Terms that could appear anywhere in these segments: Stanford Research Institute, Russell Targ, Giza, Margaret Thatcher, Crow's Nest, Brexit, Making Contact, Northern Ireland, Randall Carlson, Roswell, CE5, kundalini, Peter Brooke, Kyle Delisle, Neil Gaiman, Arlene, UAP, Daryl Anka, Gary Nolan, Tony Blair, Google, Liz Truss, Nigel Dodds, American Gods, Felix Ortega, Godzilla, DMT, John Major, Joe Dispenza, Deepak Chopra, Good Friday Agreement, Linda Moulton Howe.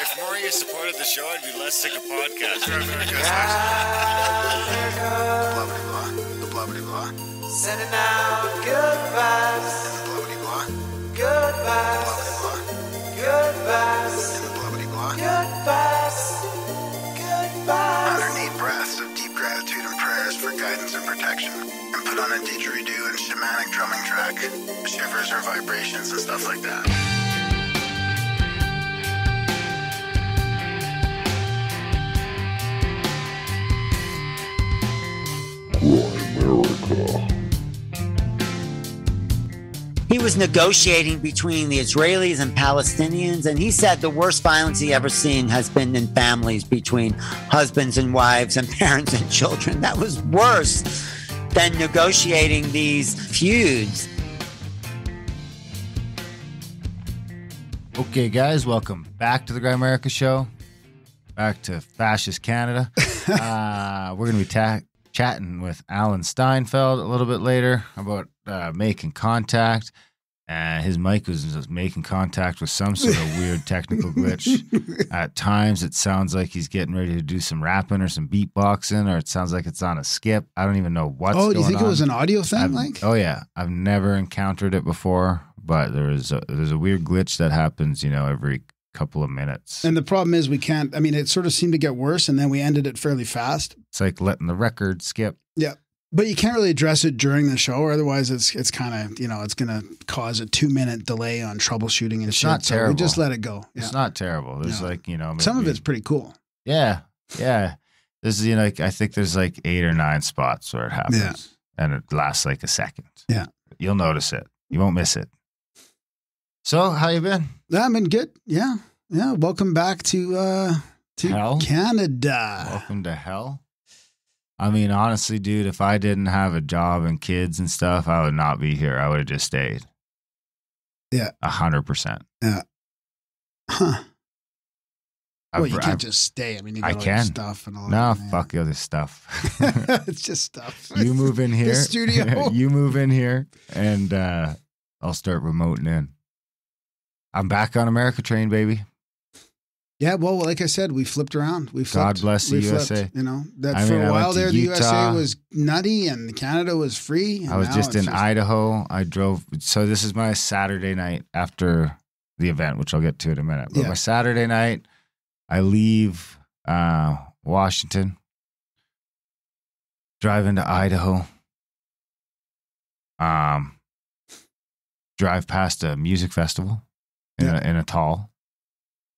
If Murray had supported the show, I'd be less sick of podcasts. The blubbity blah. Sending out good vibes. And the blubbity blah. Good vibes. Good vibes. And the blubbity blah. Good vibes. Good vibes. Underneath breaths of deep gratitude and prayers for guidance and protection. And put on a didgeridoo and shamanic drumming track. Shivers or vibrations and stuff like that. He was negotiating between the Israelis and Palestinians, and he said the worst violence he ever seen has been in families between husbands and wives and parents and children. That was worse than negotiating these feuds. Okay, guys, welcome back to the Grimerica Show, back to fascist Canada. We're going to be chatting with Alan Steinfeld a little bit later about making contact. His mic was just making contact with some sort of weird technical glitch. At times, it sounds like he's getting ready to do some rapping or some beatboxing, or it sounds like it's on a skip. I don't even know what's going on. Oh, do you think it was an audio thing? Oh, yeah. I've never encountered it before, but there's a weird glitch that happens, you know, every couple of minutes. And the problem is we can't, I mean, it sort of seemed to get worse, and then we ended it fairly fast. It's like letting the record skip. Yeah. But you can't really address it during the show, or otherwise it's kind of, you know, it's going to cause a 2-minute delay on troubleshooting and shit. Not terrible. So we just let it go. Yeah. It's not terrible. There's like, you know, maybe, some of it's pretty cool. Yeah. Yeah. There's, you know, like, I think there's like 8 or 9 spots where it happens and it lasts like a second. Yeah. You'll notice it. You won't miss it. So, how you been? I've been good. Yeah. Yeah. Welcome back to hell? Canada. Welcome to hell. I mean, honestly, dude, if I didn't have a job and kids and stuff, I would not be here. I would have just stayed. Yeah. 100%. Yeah. Huh. Well, you can't just stay. I mean, you got all your stuff and all that. No, fuck the other stuff. It's just stuff. You move in here. The studio. You move in here and I'll start remoting in. I'm back on America Train, baby. Yeah, well, like I said, we flipped around. We flipped. God bless the USA. Flipped, you know, that for a while there, the USA was nutty and Canada was free. I was just in Idaho. I drove. So this is my Saturday night after the event, which I'll get to in a minute. But my Saturday night, I leave Washington, drive into Idaho. Drive past a music festival. In a tall,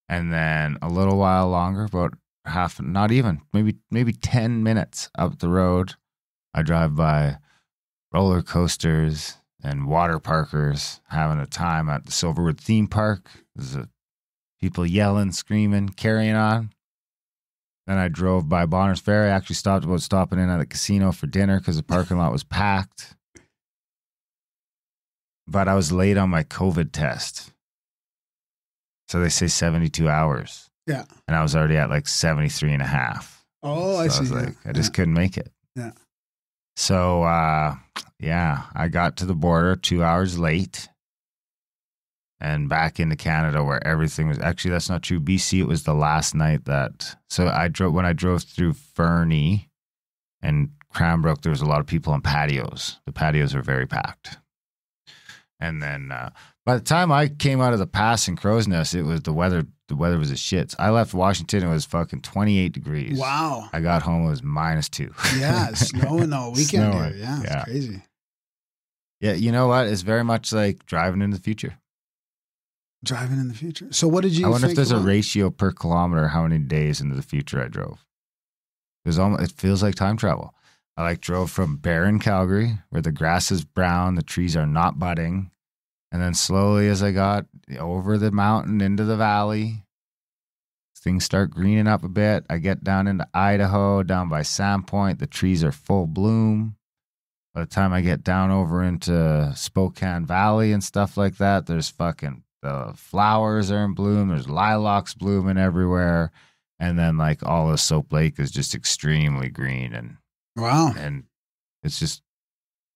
and then a little while longer, about half, not even, maybe 10 minutes up the road, I drive by roller coasters and water parkers, having a time at the Silverwood theme park. There's people yelling, screaming, carrying on. Then I drove by Bonner's Ferry. I actually stopped in at the casino for dinner because the parking lot was packed. But I was late on my COVID test. So they say 72 hours. Yeah. And I was already at like 73.5. Oh, so I see. I was like, I just couldn't make it. Yeah. So, yeah, I got to the border 2 hours late and back into Canada where everything was actually, that's not true. BC, it was the last night that, so I drove, when I drove through Fernie and Cranbrook, there was a lot of people on patios. The patios were very packed. And then, by the time I came out of the pass in Crow's Nest, it was the weather. The weather was a shit. So I left Washington. It was fucking 28 degrees. Wow. I got home. It was -2. Yeah, it's snowing all weekend. Snowing. Yeah, it's crazy. Yeah, you know what? It's very much like driving in the future. Driving in the future. So what did you think? I wonder if there's a ratio per kilometer how many days into the future I drove. It was almost, it feels like time travel. I like drove from barren Calgary, where the grass is brown, the trees are not budding. And then slowly as I got over the mountain into the valley, things start greening up a bit. I get down into Idaho, down by Sandpoint. The trees are full bloom. By the time I get down over into Spokane Valley and stuff like that, there's fucking the flowers are in bloom. There's lilacs blooming everywhere. And then like all of Soap Lake is just extremely green. And wow. And it's just.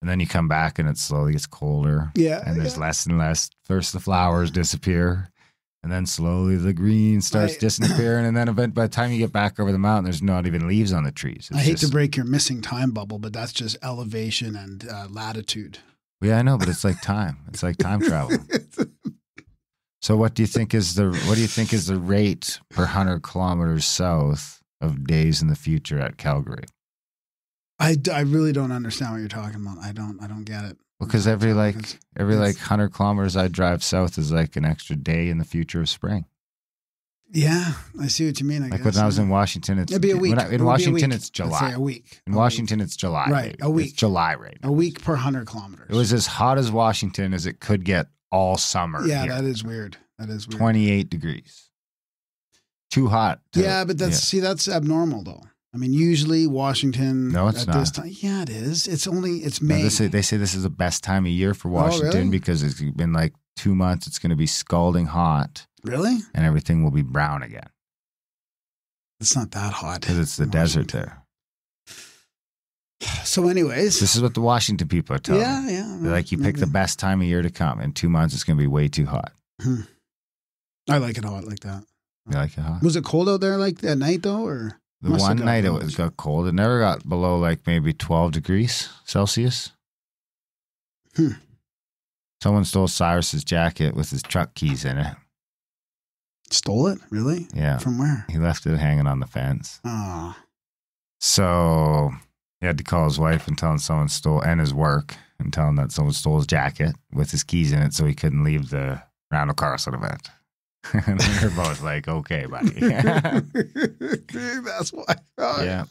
And then you come back and it slowly gets colder. Yeah. And there's less and less. First the flowers disappear. And then slowly the green starts disappearing, and then by the time you get back over the mountain, there's not even leaves on the trees. It's I hate to break your missing time bubble, but that's just elevation and latitude. Yeah, I know, but it's like time. It's like time travel. So what do you think is the rate per 100 kilometers south of days in the future at Calgary? I really don't understand what you're talking about. I don't get it. Because every 100 kilometers I drive south is like an extra day in the future of spring. Yeah, I see what you mean. I guess. When I was in Washington, it's it'd be a week. In Washington, it's July. I'd say a week. In Washington, it's July. Right, a week. It's July right now. A week per 100 kilometers. It was as hot as Washington as it could get all summer. Yeah, here. That is weird. That is weird. 28 degrees. Too hot. Yeah, but that's abnormal though. I mean, usually Washington. No, it's not. This time, yeah, it is. It's only May. No, they say this is the best time of year for Washington because it's been like 2 months. It's going to be scalding hot. Really? And everything will be brown again. It's not that hot because it's the desert there. So, anyways, this is what the Washington people are telling. Yeah, yeah. They're like, you pick the best time of year to come. In 2 months, it's going to be way too hot. Hmm. I like it hot like that. You like it hot? Was it cold out there like at night though, or? The one night it got cold. It never got below like maybe 12 degrees Celsius. Hmm. Someone stole Cyrus's jacket with his truck keys in it. Stole it? Really? Yeah. From where? He left it hanging on the fence. Oh. So he had to call his wife and tell him someone stole, and his work, and tell him that someone stole his jacket with his keys in it so he couldn't leave the Randall Carlson event. And they're both like, okay, buddy. That's why. Oh, yeah.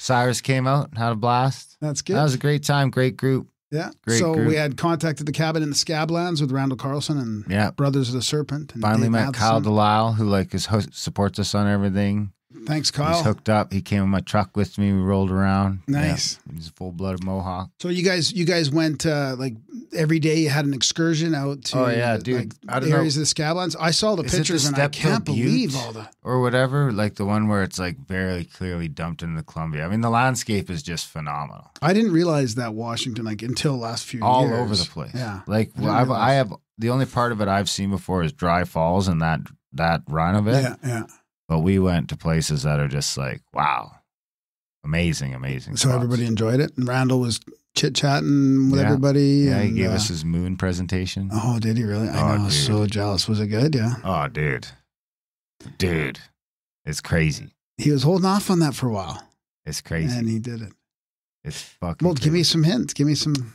Cyrus came out, had a blast. That's good. That was a great time, great group. Yeah. Great group. We had Contact at the Cabin in the Scablands with Randall Carlson and Brothers of the Serpent. And finally Dave met Matheson. Kyle Delisle, who like supports us on everything. Thanks, Kyle. He's hooked up. He came in my truck with me. We rolled around. Nice. Yeah. He's a full-blooded Mohawk. So you guys went like every day. You had an excursion out to the areas of the Scablands. I saw the pictures and I can't believe all the or whatever. Like the one where it's like very clearly dumped into the Columbia. I mean, the landscape is just phenomenal. I didn't realize that Washington like until last few years. All over the place. Yeah. Like I have the only part of it I've seen before is Dry Falls and that run of it. Yeah. Yeah. But we went to places that are just like, wow, amazing, amazing. So everybody enjoyed it? And Randall was chit-chatting with everybody? Yeah, and he gave us his moon presentation. Oh, did he really? I know, I was so jealous. Was it good? Yeah. Oh, dude. Dude. It's crazy. He was holding off on that for a while. It's crazy. And he did it. It's fucking crazy. Give me some hints. Give me some,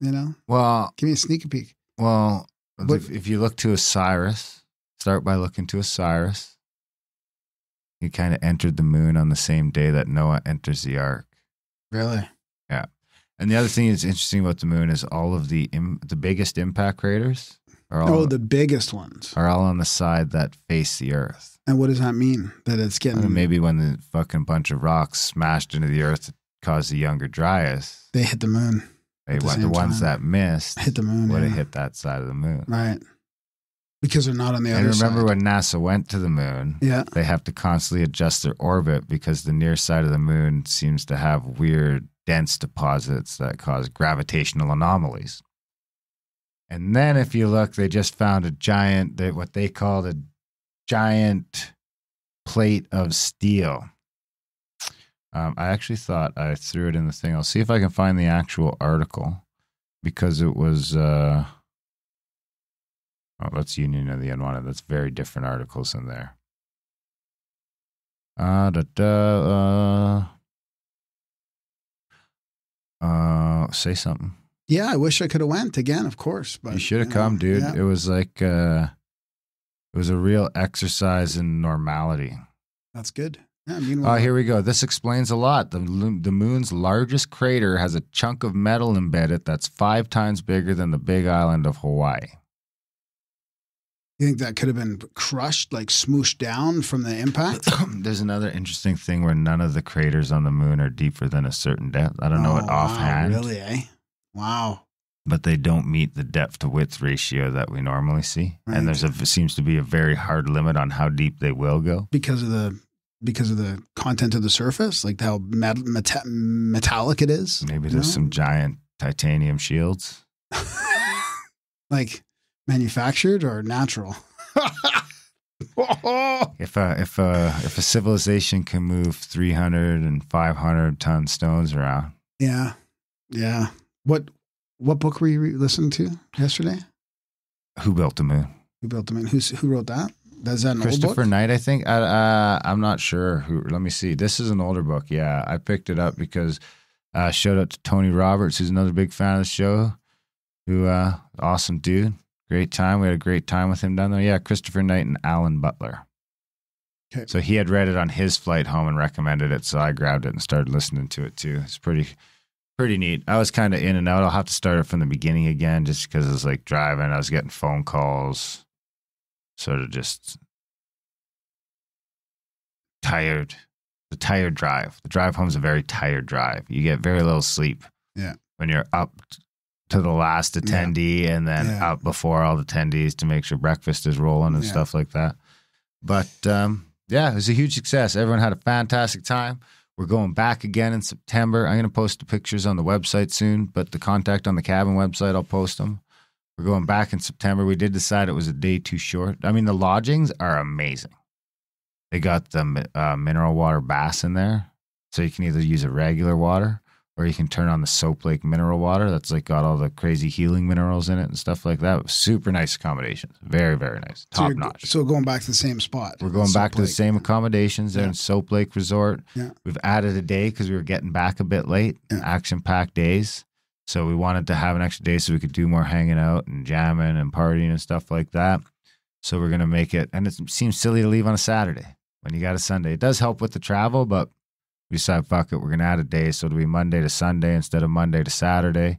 you know? Well. Give me a sneak peek. Well, if you look to Osiris, start by looking to Osiris. He kind of entered the moon on the same day that Noah enters the ark. Really? Yeah. And the other thing that's interesting about the moon is all of the biggest impact craters are all the biggest ones are all on the side that face the earth. And what does that mean? That it's getting maybe when the fucking bunch of rocks smashed into the earth that caused the younger Dryas, they hit the moon. The ones that missed hit the moon would have hit that side of the moon. Right. Because they're not on the other side. And remember when NASA went to the moon, they have to constantly adjust their orbit because the near side of the moon seems to have weird, dense deposits that cause gravitational anomalies. And then if you look, they just found a giant, what they called a giant plate of steel. I actually thought I threw it in the thing. I'll see if I can find the actual article because it was... Oh, that's Union of the Unwanted. That's very different articles in there. Say something. Yeah, I wish I could have went again, of course. But, you should have come, dude. Yeah. It was like, it was a real exercise in normality. That's good. Yeah, meanwhile, here we go. This explains a lot. The moon's largest crater has a chunk of metal embedded that's 5 times bigger than the big island of Hawaii. You think that could have been crushed, like smooshed down from the impact? There's another interesting thing where none of the craters on the moon are deeper than a certain depth. I don't know it offhand. Really, eh? Wow. But they don't meet the depth to width ratio that we normally see. Right. And seems to be a very hard limit on how deep they will go. Because of the content of the surface, like how metallic it is? Maybe there's some giant titanium shields. Like... manufactured or natural? If a civilization can move 300 and 500 ton stones around. Yeah. Yeah. What book were you listening to yesterday? Who Built the Moon? Who Built the Moon? Who wrote that? Is that an old book? Christopher Knight, I think. I'm not sure. Let me see. This is an older book. Yeah. I picked it up because I showed up to Tony Roberts, who's another big fan of the show, who awesome dude. Great time. We had a great time with him down there. Yeah, Christopher Knight and Alan Butler. Okay. So he had read it on his flight home and recommended it, so I grabbed it and started listening to it too. It's pretty neat. I was kind of in and out. I'll have to start it from the beginning again just because it was like driving. I was getting phone calls, sort of just tired. The tired drive. The drive home is a very tired drive. You get very little sleep. Yeah. When you're up to the last attendee and then out before all the attendees to make sure breakfast is rolling and stuff like that. But yeah, it was a huge success. Everyone had a fantastic time. We're going back again in September. I'm going to post the pictures on the website soon, but the Contact on the Cabin website, I'll post them. We're going back in September. We did decide it was a day too short. I mean, the lodgings are amazing. They got the mineral water baths in there. So you can either use a regular water or you can turn on the Soap Lake mineral water. That's like got all the crazy healing minerals in it and stuff like that. Super nice accommodations. Very, very nice. Top notch. So going back to the same spot. We're going back to the same accommodations there in Soap Lake Resort. Yeah. We've added a day because we were getting back a bit late. Yeah. Action-packed days. So we wanted to have an extra day so we could do more hanging out and jamming and partying and stuff like that. So we're going to make it. And it seems silly to leave on a Saturday when you got a Sunday. It does help with the travel, but we decided, fuck it, we're going to add a day. So it'll be Monday to Sunday instead of Monday to Saturday.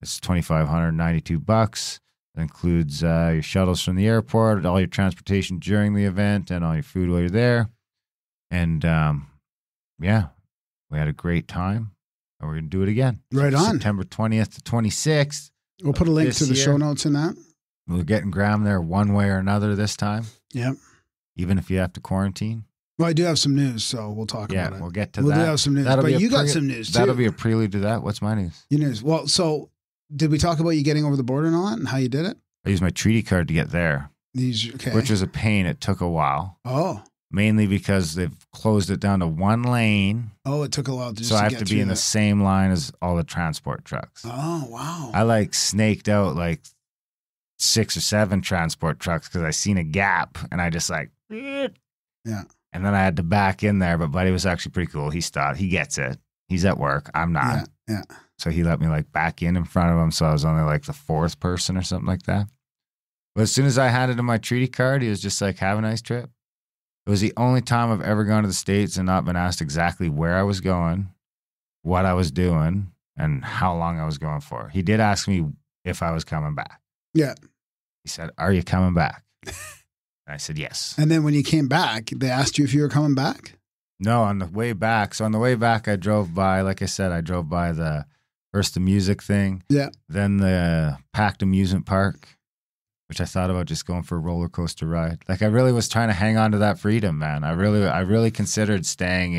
It's $2,592. It includes your shuttles from the airport, all your transportation during the event, and all your food while you're there. And yeah, we had a great time. And we're going to do it again. Right on. September 20th to 26th. We'll put a link to the show notes in that. We're getting Graham there one way or another this time. Yep. Even if you have to quarantine. Well, I do have some news, so we'll talk about it. Yeah, we'll get to that. We'll do have some news, but you got some news, too. That'll be a prelude to that. What's my news? Your news. Well, so did we talk about you getting over the border and all that and how you did it? I used my treaty card to get there, which was a pain. It took a while. Oh. Mainly because they've closed it down to one lane. Oh, it took a while just to get through. So I have to be in the same line as all the transport trucks. Oh, wow. I, like, snaked out, like, 6 or 7 transport trucks because I seen a gap, and I just, like, yeah. And then I had to back in there, but buddy was actually pretty cool. He stopped. He gets it. He's at work. I'm not. Yeah, yeah. So he let me like back in front of him. So I was only like the 4th person or something like that. But as soon as I handed him my treaty card, he was just like, have a nice trip. It was the only time I've ever gone to the States and not been asked exactly where I was going, what I was doing, and how long I was going for. He did ask me if I was coming back. Yeah. He said, are you coming back? I said, yes. And then when you came back, they asked you if you were coming back? No, on the way back. So on the way back, I drove by, like I said, I drove by first the music thing. Yeah. Then the packed amusement park, which I thought about just going for a roller coaster ride. Like I really was trying to hang on to that freedom, man. I really considered staying,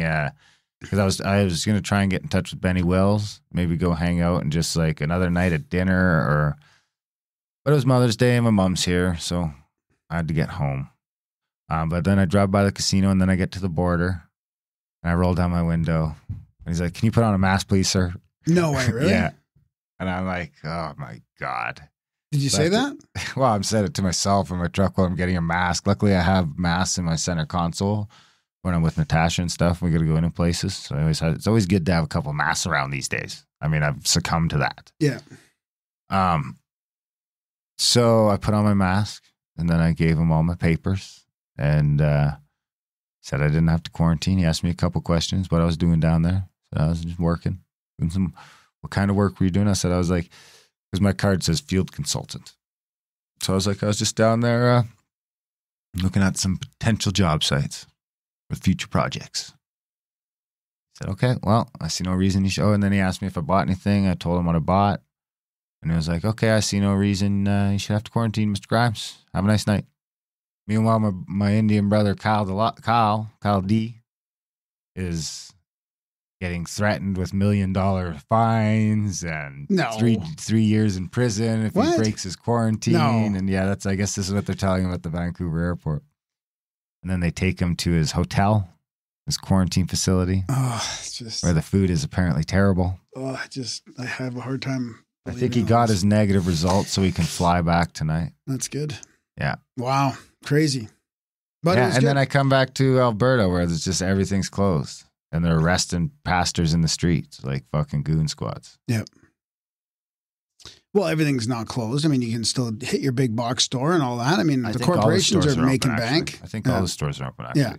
because I was going to try and get in touch with Benny Wills, maybe go hang out and just like another night at dinner or, but it was Mother's Day and my mom's here, so I had to get home. But then I drive by the casino and then I get to the border and I roll down my window and he's like, can you put on a mask, please, sir? No way, really? Yeah. And I'm like, oh my God. Did you say that? Well, I've said it to myself in my truck while I'm getting a mask. Luckily, I have masks in my center console when I'm with Natasha and stuff. We got to go into places. So I always had, it's always good to have a couple of masks around these days. I mean, I've succumbed to that. Yeah. So I put on my mask. And then I gave him all my papers and said I didn't have to quarantine. He asked me a couple questions, what I was doing down there. So I was just working. Doing some, what kind of work were you doing? I said, I was like, because my card says field consultant. So I was like, I was just down there looking at some potential job sites for future projects. I said, okay, well, I see no reason you should. Oh, and then he asked me if I bought anything. I told him what I bought. And he was like, okay, I see no reason you should have to quarantine, Mr. Grimes. Have a nice night. Meanwhile, my Indian brother, Kyle D, is getting threatened with $1 million fines and 3 years in prison if he breaks his quarantine. And yeah, that's, I guess this is what they're telling him at the Vancouver airport. And then they take him to his hotel, his quarantine facility, where the food is apparently terrible. Oh, I have a hard time. I think he got his negative results, so he can fly back tonight. That's good. Yeah. Wow. Crazy. But yeah, and then I come back to Alberta where it's just everything's closed and they're arresting pastors in the streets like fucking goon squads. Yep. Well, everything's not closed. I mean, you can still hit your big box store and all that. I mean, the corporations are making bank. I think all the stores are open, actually. Yeah.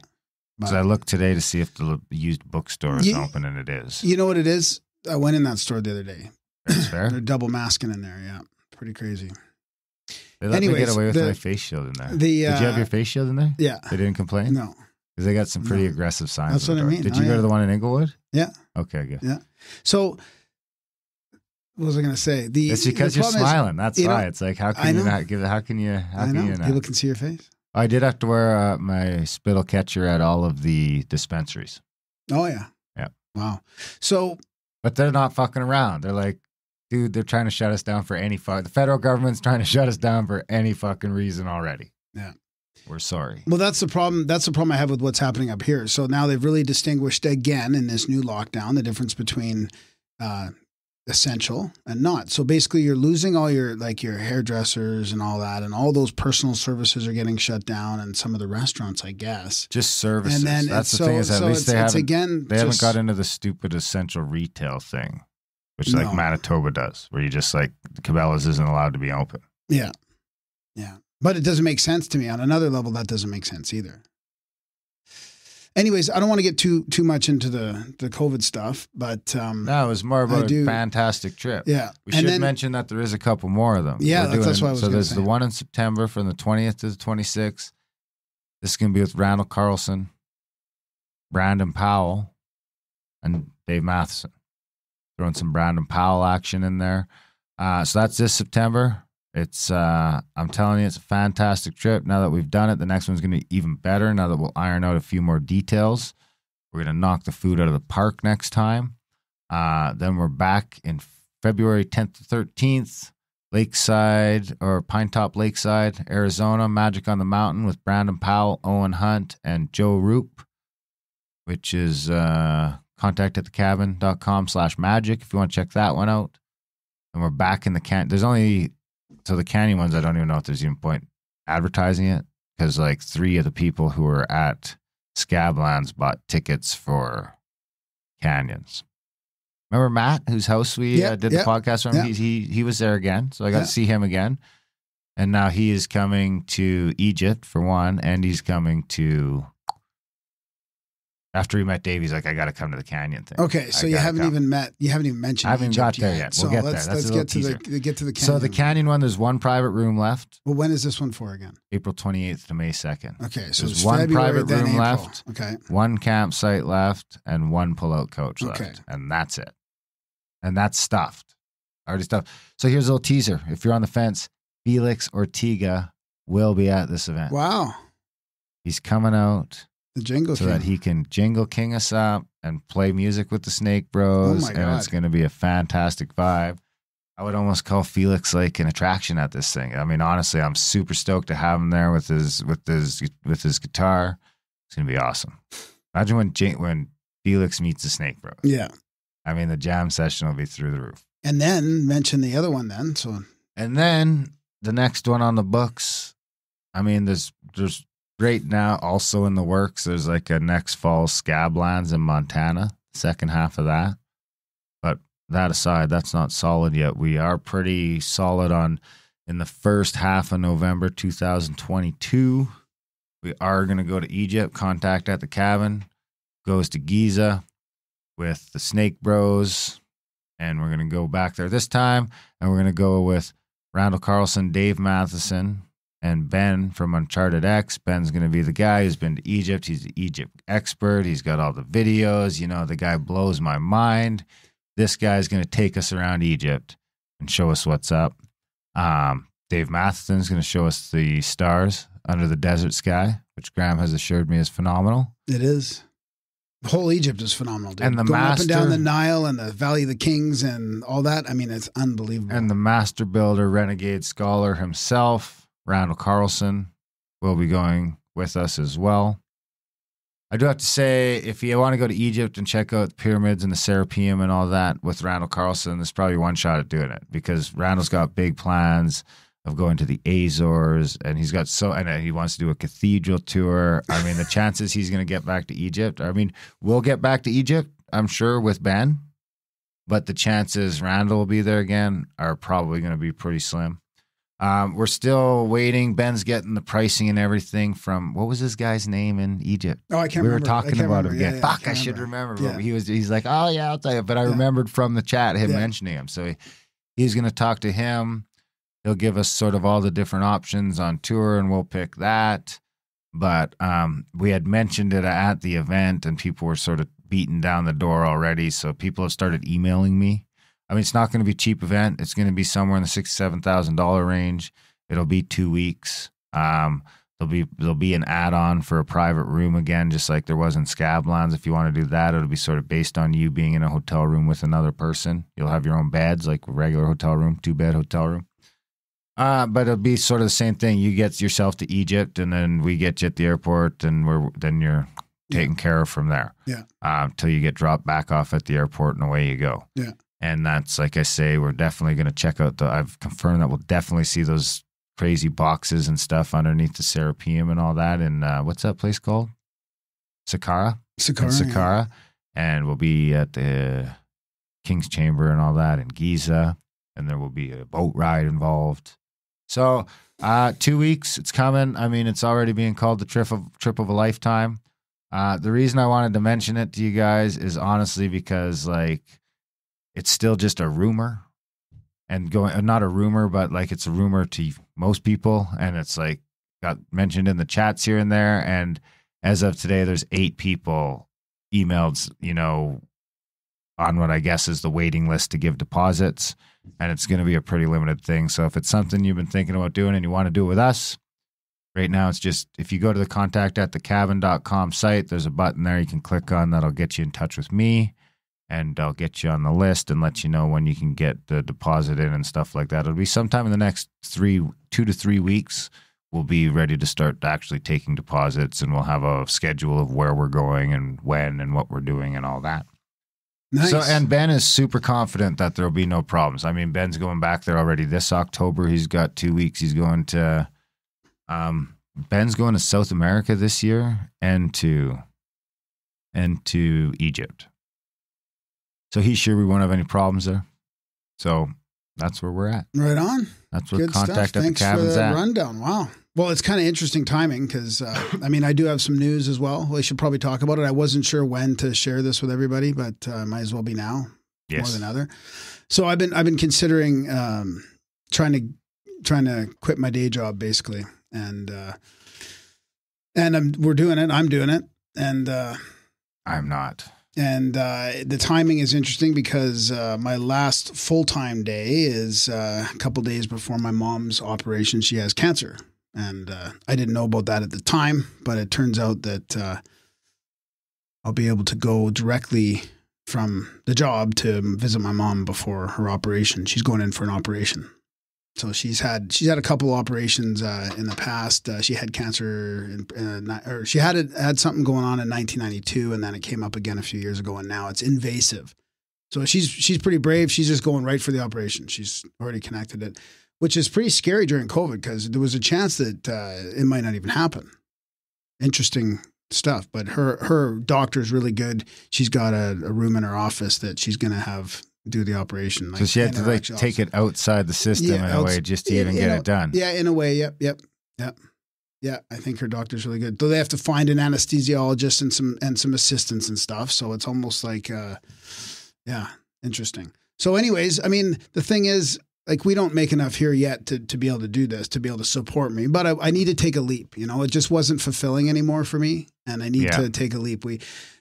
Because I looked today to see if the used bookstore is open, and it is. You know what it is? I went in that store the other day. That's fair. They're double masking in there. Yeah. Pretty crazy. They let me get away with my face shield in there. Did you have your face shield in there? Yeah. They didn't complain? No. Because they got some pretty aggressive signs. That's what I mean. Did you go to the one in Inglewood? Yeah. Okay, good. Yeah. So, what was I going to say? It's because you're smiling. That's why. It's like, how can you not give it? How can you not? People can see your face. I did have to wear my spittle catcher at all of the dispensaries. Oh, yeah. Yeah. Wow. So. But they're not fucking around. They're like, dude, they're trying to shut us down for any fuck. The federal government's trying to shut us down for any fucking reason already. Yeah. We're sorry. Well, that's the problem. That's the problem I have with what's happening up here. So now they've really distinguished again in this new lockdown the difference between essential and not. So basically you're losing all your hairdressers and all that, and all those personal services are getting shut down, and some of the restaurants, I guess. Just services. And then that's the thing is, at least they haven't got into the stupid essential retail thing. Which like Manitoba does, where you just like Cabela's isn't allowed to be open. Yeah. Yeah. But it doesn't make sense to me. On another level, that doesn't make sense either. Anyways, I don't want to get too much into the COVID stuff, but no, it was more of a fantastic trip. Yeah. We should mention that there is a couple more of them. Yeah, that's what I was going to say. So there's the one in September from the 20th to the 26th. This is going to be with Randall Carlson, Brandon Powell, and Dave Matheson. Throwing some Brandon Powell action in there. So that's this September. It's, I'm telling you, it's a fantastic trip. Now that we've done it, the next one's going to be even better. Now that we'll iron out a few more details, we're going to knock the food out of the park next time. Then we're back in February 10th to 13th, Lakeside or Pine Top Lakeside, Arizona, Magic on the Mountain with Brandon Powell, Owen Hunt, and Joe Roop, which is, Contact at the cabin.com/magic if you want to check that one out. And we're back in the can. There's only, so the canyon ones, I don't even know if there's even point advertising it, because like 3 of the people who were at Scablands bought tickets for canyons. Remember Matt, whose house we did the podcast from? Yep. He was there again, so I got to see him again. And now he is coming to Egypt for one, and he's coming to. After we met Dave, he's like, I got to come to the canyon thing. Okay, so you haven't even met, you haven't even mentioned. I haven't even got there yet. We'll get there. Let's get to the canyon. So the canyon one, there's one private room left. Well, when is this one for again? April 28th to May 2nd. Okay, so there's one private room left. Okay, one campsite left, and one pullout couch left, and that's it. And that's stuffed, already stuffed. So here's a little teaser. If you're on the fence, Felix Ortega will be at this event. Wow, he's coming out. The Jingle King. So that he can Jingle King us up and play music with the Snake Bros. Oh my God. And it's going to be a fantastic vibe. I would almost call Felix like an attraction at this thing. I mean, honestly, I'm super stoked to have him there with his guitar. It's going to be awesome. Imagine when Felix meets the Snake Bros. Yeah. I mean, the jam session will be through the roof. And then mention the other one then. So. And then the next one on the books, I mean, there's right now, also in the works, there's like a next fall Scablands in Montana, second half of that. But that aside, that's not solid yet. We are pretty solid in the first half of November 2022. We are going to go to Egypt, Contact at the Cabin, goes to Giza with the Snake Bros, and we're going to go back there this time, and we're going to go with Randall Carlson, Dave Matheson, and Ben from Uncharted X. Ben's going to be the guy who's been to Egypt. He's the Egypt expert. He's got all the videos. You know, the guy blows my mind. This guy's going to take us around Egypt and show us what's up. Dave Matheson's going to show us the stars under the desert sky, which Graham has assured me is phenomenal. It is. The whole Egypt is phenomenal, dude. And the going master, up and down the Nile and the Valley of the Kings and all that. I mean, it's unbelievable. And the master builder, renegade scholar himself, Randall Carlson, will be going with us as well. I do have to say, if you want to go to Egypt and check out the pyramids and the Serapeum and all that with Randall Carlson, there's probably one shot at doing it, because Randall's got big plans of going to the Azores, and he's got so, and he wants to do a cathedral tour. I mean, the chances he's going to get back to Egypt, I mean, we'll get back to Egypt, I'm sure, with Ben, but the chances Randall will be there again are probably going to be pretty slim. We're still waiting. Ben's getting the pricing and everything from, what was this guy's name in Egypt? Oh, I can't remember. We were talking about him again. Fuck, I should remember. But he's like, oh yeah, I'll tell you. But I remembered from the chat him mentioning him. So he's going to talk to him. He'll give us sort of all the different options on tour, and we'll pick that. But we had mentioned it at the event, and people were sort of beating down the door already. So people have started emailing me. I mean, it's not going to be a cheap event. It's going to be somewhere in the $6,000, $7,000 range. It'll be 2 weeks. There'll be an add-on for a private room again, just like there was in Scablands. If you want to do that, it'll be sort of based on you being in a hotel room with another person. You'll have your own beds, like a regular hotel room, two-bed hotel room. But it'll be sort of the same thing. You get yourself to Egypt, and then we get you at the airport, and then you're taken care of from there. Yeah. Till you get dropped back off at the airport, and away you go. Yeah. And that's, like I say, we're definitely going to check out I've confirmed that we'll definitely see those crazy boxes and stuff underneath the Serapeum and all that. And what's that place called? Saqqara. Saqqara. Yeah. And we'll be at the King's Chamber and all that in Giza. And there will be a boat ride involved. So 2 weeks, it's coming. I mean, it's already being called the trip of a lifetime. The reason I wanted to mention it to you guys is honestly because, like, it's still just a rumor, and not a rumor, but like it's a rumor to most people. And it's like got mentioned in the chats here and there. And as of today, there's 8 people emailed, you know, on what I guess is the waiting list to give deposits. And it's going to be a pretty limited thing. So if it's something you've been thinking about doing and you want to do it with us, right now it's just, if you go to the contact@thecabin.com site, there's a button there you can click on that'll get you in touch with me. And I'll get you on the list and let you know when you can get the deposit in and stuff like that. It'll be sometime in the next 2 to 3 weeks. We'll be ready to start actually taking deposits, and we'll have a schedule of where we're going and when and what we're doing and all that. Nice. So, and Ben is super confident that there'll be no problems. I mean, Ben's going back there already this October. He's got 2 weeks. He's going to, Ben's going to South America this year and to Egypt. So he's sure we won't have any problems there. So that's where we're at. Right on. That's what Contact at the Cabin's at. Rundown. Wow. Well, it's kind of interesting timing because, I mean, I do have some news as well. We should probably talk about it. I wasn't sure when to share this with everybody, but might as well be now more than other. So I've been considering trying to quit my day job basically, and we're doing it. I'm doing it, and I'm not. And the timing is interesting because my last full-time day is a couple days before my mom's operation. She has cancer. And I didn't know about that at the time, but it turns out that I'll be able to go directly from the job to visit my mom before her operation. She's going in for an operation. So she's had a couple operations in the past. She had cancer, or she had something going on in 1992, and then it came up again a few years ago, and now it's invasive. So she's pretty brave. She's just going right for the operation. She's already connected it, which is pretty scary during COVID because there was a chance that it might not even happen. Interesting stuff, but her doctor's really good. She's got a room in her office that she's going to have do the operation. Like, so she had to like take it outside the system in a way just to even get it done. Yeah, in a way. Yep. Yeah, I think her doctor's really good. Though they have to find an anesthesiologist and some assistants and stuff. So it's almost like, interesting. So anyways, I mean, the thing is, like, we don't make enough here yet to be able to do this, to be able to support me. But I need to take a leap. You know, it just wasn't fulfilling anymore for me. And I need to take a leap.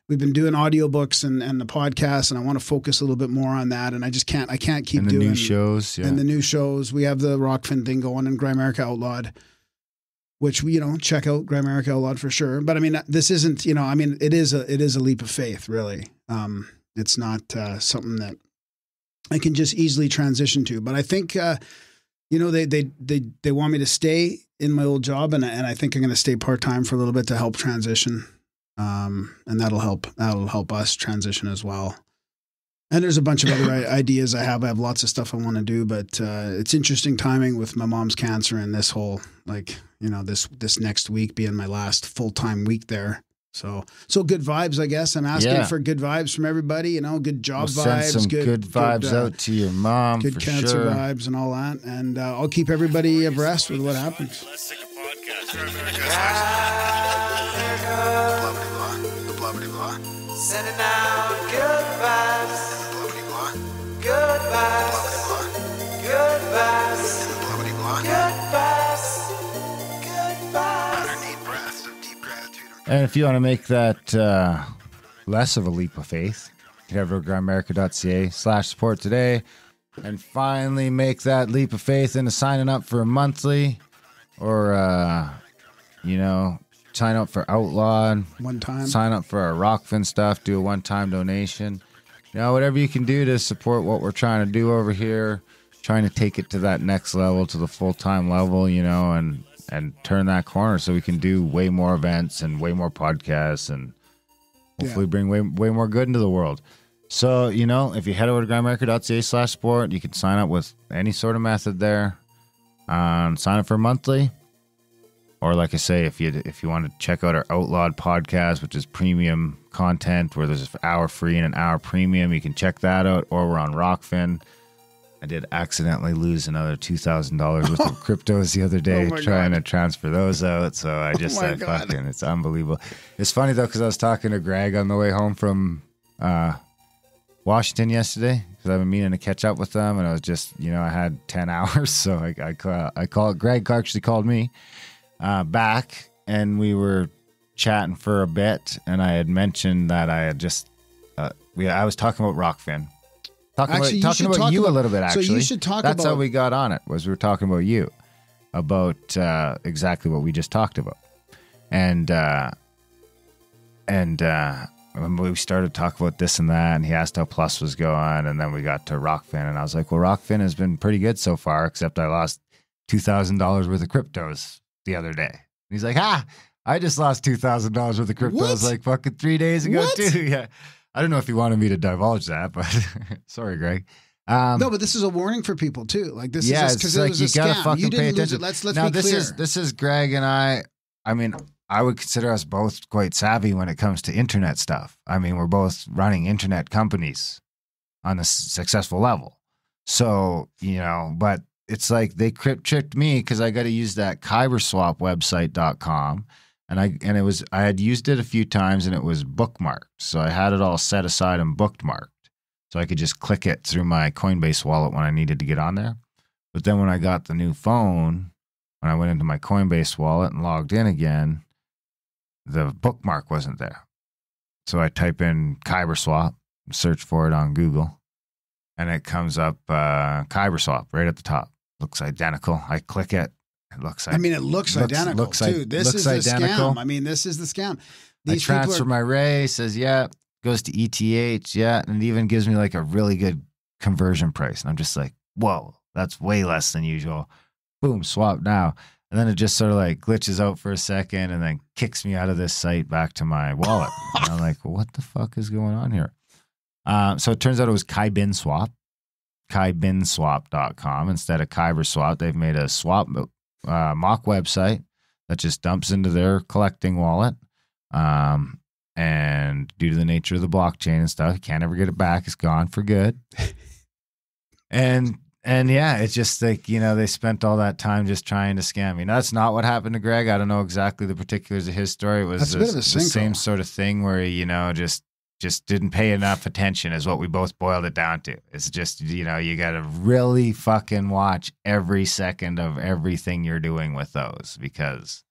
We've been doing audiobooks and the podcast, and I want to focus a little bit more on that. And I just can't keep doing new shows. And the new shows. We have the Rockfin thing going and Grimerica Outlawed, which we, check out Grimerica Outlawed for sure. But I mean, this isn't, it is a leap of faith, really. It's not something that I can just easily transition to, but I think, they want me to stay in my old job, and I think I'm going to stay part-time for a little bit to help transition. And that'll help us transition as well. And there's a bunch of other ideas I have. I have lots of stuff I want to do, but it's interesting timing with my mom's cancer and this whole, this next week being my last full-time week there. So good vibes, I guess. I'm asking for good vibes from everybody, good job vibes. Send some good vibes out to your mom, good for cancer sure. vibes and all that. And I'll keep everybody abreast with what happens. Let's take a podcast. Blah, blah, blah. Sending out good vibes. Blah, blah, good vibes. Good vibes. Blah, blah, good vibes. Good vibes. And if you want to make that less of a leap of faith, you can go to grimerica.ca/support today and finally make that leap of faith into signing up for a monthly or, sign up for Outlawed. One time. Sign up for our Rockfin stuff. Do a one-time donation. Whatever you can do to support what we're trying to do over here, trying to take it to that next level, to the full-time level, and turn that corner so we can do way more events and way more podcasts and hopefully bring way more good into the world. So, if you head over to grimerica.ca/support, you can sign up with any sort of method there. Sign up for monthly. Or like I say, if you want to check out our Outlawed podcast, which is premium content where there's an hour free and an hour premium, you can check that out. Or we're on Rockfin. I did accidentally lose another $2,000 worth of cryptos the other day trying to transfer those out. So I just said, fucking, it's unbelievable. It's funny, though, because I was talking to Greg on the way home from Washington yesterday because I've been meaning to catch up with them. And I was just, I had 10 hours. So I called Greg actually called me back, and we were chatting for a bit. And I had mentioned that I had just I was talking about Rockfin. Talking about you a little bit, actually. So you should talk about... That's how we got on it, was we were talking about you, about exactly what we just talked about. And we started to talk about this and that, and he asked how Plus was going, and then we got to Rockfin, and I was like, well, Rockfin has been pretty good so far, except I lost $2,000 worth of cryptos the other day. And he's like, I just lost $2,000 worth of cryptos like fucking 3 days ago, too. Yeah. I don't know if you wanted me to divulge that, but sorry, Greg. No, but this is a warning for people too. Like this is because it was a scam. You didn't lose it. Let's be clear. This is Greg and I. I mean, I would consider us both quite savvy when it comes to internet stuff. I mean, we're both running internet companies on a successful level. So but it's like they tricked me because I got to use that KyberSwap website.com. And I had used it a few times and it was bookmarked. So I had it all set aside and bookmarked. So I could just click it through my Coinbase wallet when I needed to get on there. But then when I got the new phone, when I went into my Coinbase wallet and logged in again, the bookmark wasn't there. So I type in KyberSwap, search for it on Google, and it comes up KyberSwap right at the top. Looks identical. I click it. It looks identical too. This is the scam. I mean, this is the scam. I transfer my Ray, says, goes to ETH, and it even gives me like a really good conversion price. And I'm just like, whoa, that's way less than usual. Boom, swap now. And then it just sort of like glitches out for a second and then kicks me out of this site back to my wallet. And I'm like, what the fuck is going on here? So it turns out it was KyberSwap, KyberSwap.com. Instead of KyberSwap, they've made a swap mock website that just dumps into their collecting wallet. And due to the nature of the blockchain and stuff, you can't ever get it back. It's gone for good. and it's just like, they spent all that time just trying to scam me. Now, that's not what happened to Greg. I don't know exactly the particulars of his story. It was the same sort of thing where he, just didn't pay enough attention is what we both boiled it down to. It's just, you got to really fucking watch every second of everything you're doing with those because,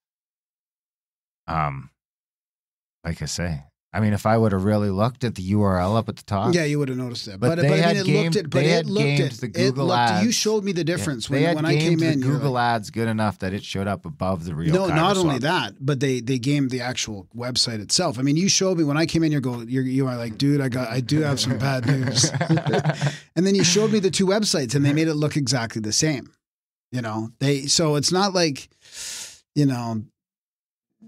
like I say, I mean, if I would have really looked at the URL up at the top. Yeah, you would have noticed that. But they had games, the Google ads. You showed me the difference when I came in. The Google ads good enough that it showed up above the real. No, not only that, but they gamed the actual website itself. I mean, you showed me when I came in. You are like, dude, I do have some bad news. And then you showed me the two websites, and they made it look exactly the same. You know, so it's not like, you know,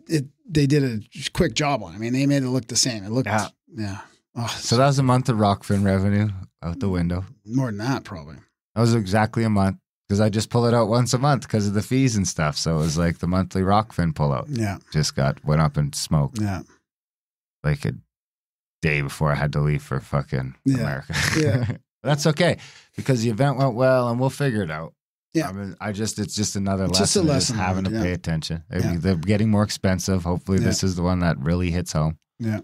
they did a quick job on it. I mean, they made it look the same. It looked, yeah. Oh, so that was a month of Rockfin revenue out the window. More than that, probably. That was exactly a month because I just pull it out once a month because of the fees and stuff. So it was like the monthly Rockfin pullout. Yeah. Just went up in smoke. Yeah. Like a day before I had to leave for fucking America. Yeah. That's okay because the event went well and we'll figure it out. Yeah. I mean, it's just another lesson. Just a lesson. Just having to pay attention. They're getting more expensive. Hopefully this is the one that really hits home. Yeah.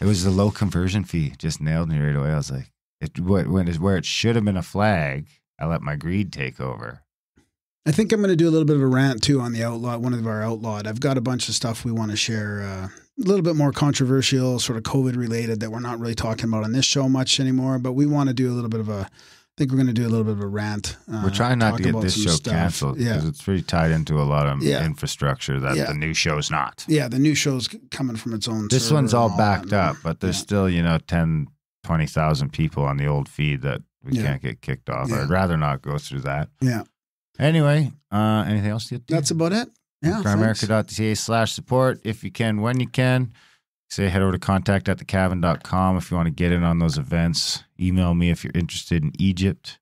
It was the low conversion fee. Just nailed me right away. I was like, where it should have been a flag, I let my greed take over. I think I'm going to do a little bit of a rant too on the Outlawed, one of our Outlawed. I've got a bunch of stuff we want to share. A little bit more controversial, sort of COVID related that we're not really talking about on this show much anymore. But we want to do a little bit of a... I think we're going to do a little bit of a rant. We're trying not to get this show canceled because it's pretty tied into a lot of infrastructure that the new show's not. Yeah, the new show's coming from its own. This one's all backed up, but there's still, you know, 10, 20,000 people on the old feed that we can't get kicked off. Yeah. I'd rather not go through that. Yeah. Anyway, anything else? That's about it. Yeah. Grimerica.ca/support. If you can, when you can. Say head over to contact@thecabin.com if you want to get in on those events. Email me if you're interested in Egypt.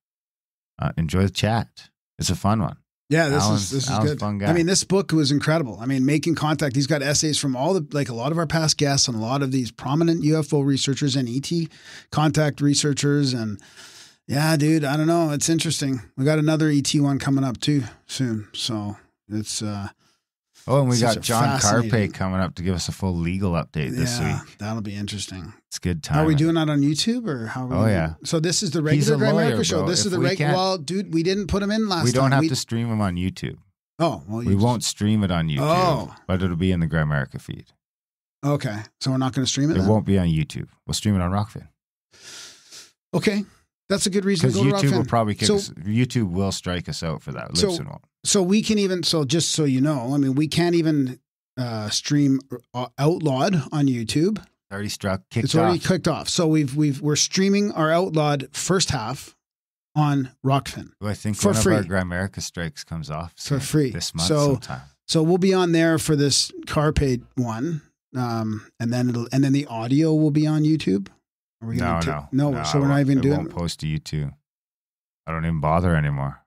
Enjoy the chat. It's a fun one. Yeah, this is good. Fun guy. I mean, this book was incredible. I mean, Making Contact. He's got essays from a lot of our past guests and a lot of these prominent UFO researchers and ET contact researchers. And yeah, dude, I don't know. It's interesting. We got another ET one coming up too soon. So it's and we got John Carpe coming up to give us a full legal update this week. That'll be interesting. It's good time. Are we doing that on YouTube or how? So this is the regular Grimerica show. This is the regular. Well, dude, we didn't put him in last time. We don't have to stream him on YouTube. Oh, well, we won't stream it on YouTube. Oh, but it'll be in the Grimerica feed. Okay, so we're not going to stream it. It won't be on YouTube. We'll stream it on Rockfin. Okay. That's a good reason to go to Rockfin. Because YouTube will probably kick us. YouTube will strike us out for that. So we can even, so just so you know, I mean, we can't even stream Outlawed on YouTube. Already struck, kicked off. It's already kicked off. So we're streaming our Outlawed first half on Rockfin. Well, I think for free. One of our Grimerica strikes comes off for free this month sometime. So we'll be on there for this Carpe one, and then the audio will be on YouTube. Are we no. So we're not even doing it. I won't post to YouTube. I don't even bother anymore.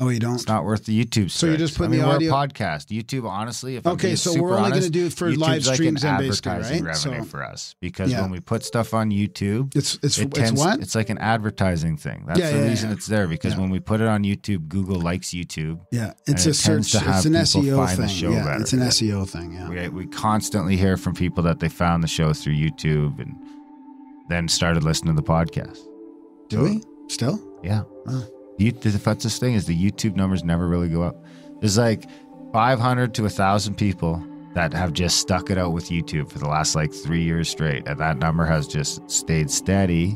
Oh, you don't? It's not worth the YouTube. So you're just putting the audio. We're a podcast. YouTube, honestly, if okay, so we're only going to do it for live streams and advertising revenue for us because when we put stuff on YouTube, it's like an advertising thing. That's the reason it's there because when we put it on YouTube, Google likes YouTube. Yeah, it's a search. It's an SEO thing. Yeah, it's an SEO thing. Yeah, we constantly hear from people that they found the show through YouTube and then started listening to the podcast. Do we? Still? Yeah. Oh. The funniest thing is the YouTube numbers never really go up. There's like 500 to 1,000 people that have just stuck it out with YouTube for the last like 3 years straight. And that number has just stayed steady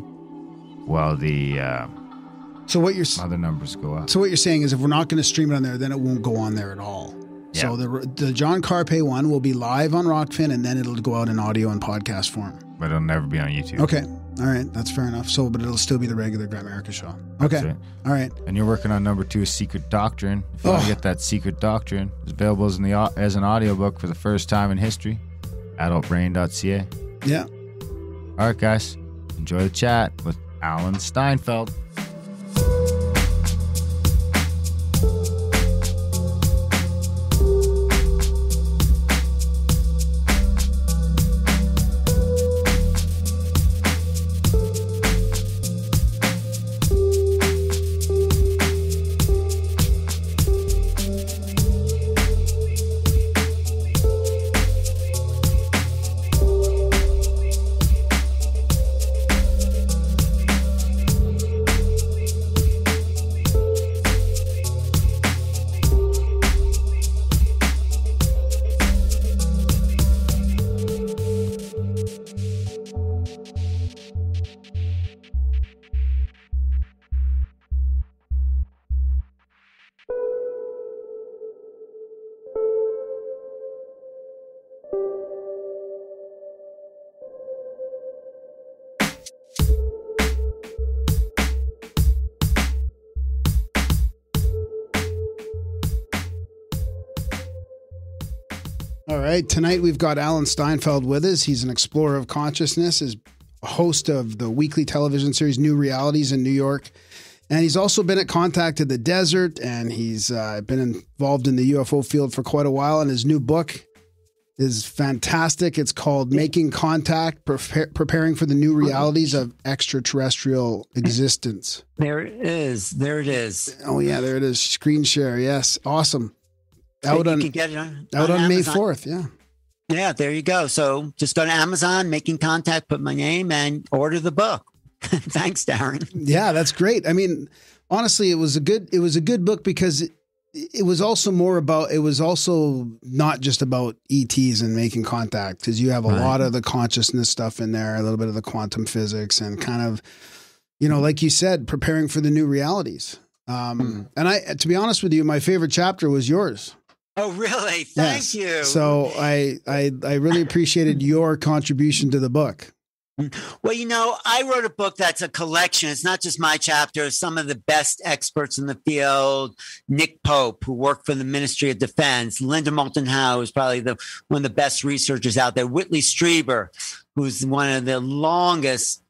while the other numbers go up. So what you're saying is if we're not going to stream it on there, then it won't go on there at all. Yeah. So the John Carpe one will be live on Rockfin and then it'll go out in audio and podcast form. But it'll never be on YouTube. Okay. All right. That's fair enough. So, but it'll still be the regular Grimerica show. Okay. Right. All right. And you're working on number 2, Secret Doctrine. If you want to get that Secret Doctrine, it's available as an audiobook for the first time in history. Adultbrain.ca. Yeah. All right, guys. Enjoy the chat with Alan Steinfeld. All right. Tonight, we've got Alan Steinfeld with us. He's an explorer of consciousness, is a host of the weekly television series New Realities in New York. And he's also been at Contact at the Desert, and he's been involved in the UFO field for quite a while. And his new book is fantastic. It's called Making Contact, Preparing for the New Realities of Extraterrestrial Existence. There it is. There it is. Oh, yeah. There it is. Screen share. Yes. Awesome. Out on, out on May 4th. Yeah. Yeah. There you go. So just go to Amazon, Making Contact, put my name, and order the book. Thanks, Darren. Yeah, that's great. I mean, honestly, it was a good book because it was also more about, it was also not just about ETs and making contact, because you have a lot of the consciousness stuff in there, a little bit of the quantum physics, and kind of, you know, like you said, preparing for the new realities. And to be honest with you, my favorite chapter was yours. Oh, really? Thank you. So I really appreciated your contribution to the book. Well, you know, I wrote a book that's a collection. It's not just my chapters. Some of the best experts in the field, Nick Pope, who worked for the Ministry of Defense, Linda Moulton Howe is probably one of the best researchers out there, Whitley Strieber, who's one of the longest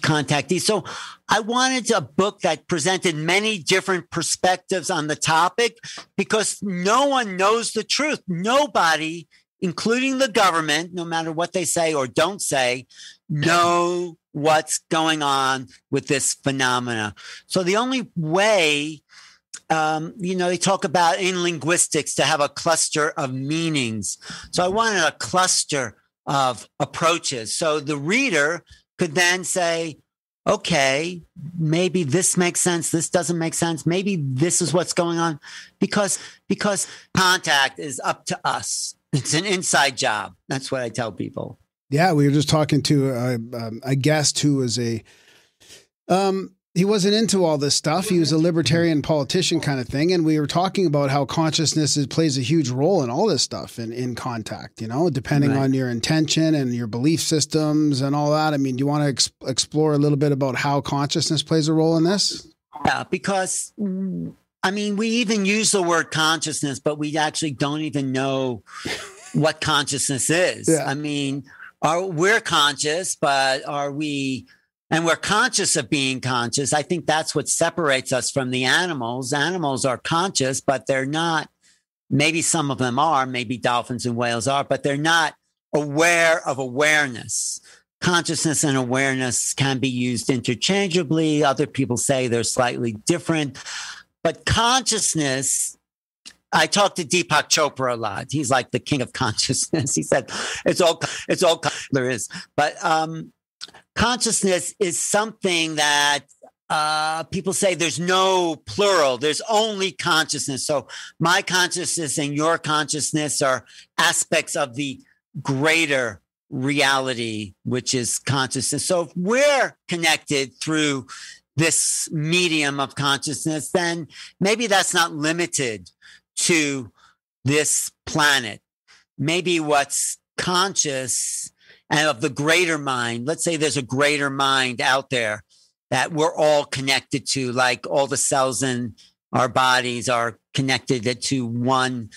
contactees. So I wanted a book that presented many different perspectives on the topic, because no one knows the truth. Nobody, including the government, no matter what they say or don't say, know what's going on with this phenomena. So the only way, you know, they talk about in linguistics to have a cluster of meanings. So I wanted a cluster of approaches. So the reader could then say, okay, maybe this makes sense. This doesn't make sense. Maybe this is what's going on, because contact is up to us. It's an inside job. That's what I tell people. Yeah, we were just talking to a guest who was he wasn't into all this stuff. He was a libertarian politician kind of thing. And we were talking about how consciousness plays a huge role in all this stuff in contact, you know, depending on your intention and your belief systems and all that. I mean, do you want to explore a little bit about how consciousness plays a role in this? Yeah, because, I mean, we even use the word consciousness, but we actually don't even know what consciousness is. Yeah. I mean, we're conscious, but are we, and we're conscious of being conscious. I think that's what separates us from the animals. Animals are conscious, but they're not, maybe some of them are, maybe dolphins and whales are, but they're not aware of awareness. Consciousness and awareness can be used interchangeably. Other people say they're slightly different, but consciousness, I talked to Deepak Chopra a lot. He's like the king of consciousness. He said, it's all there is. But consciousness is something that people say there's no plural. There's only consciousness. So my consciousness and your consciousness are aspects of the greater reality, which is consciousness. So if we're connected through this medium of consciousness, then maybe that's not limited to this planet. Maybe what's conscious and of the greater mind, let's say there's a greater mind out there that we're all connected to, like all the cells in our bodies are connected to one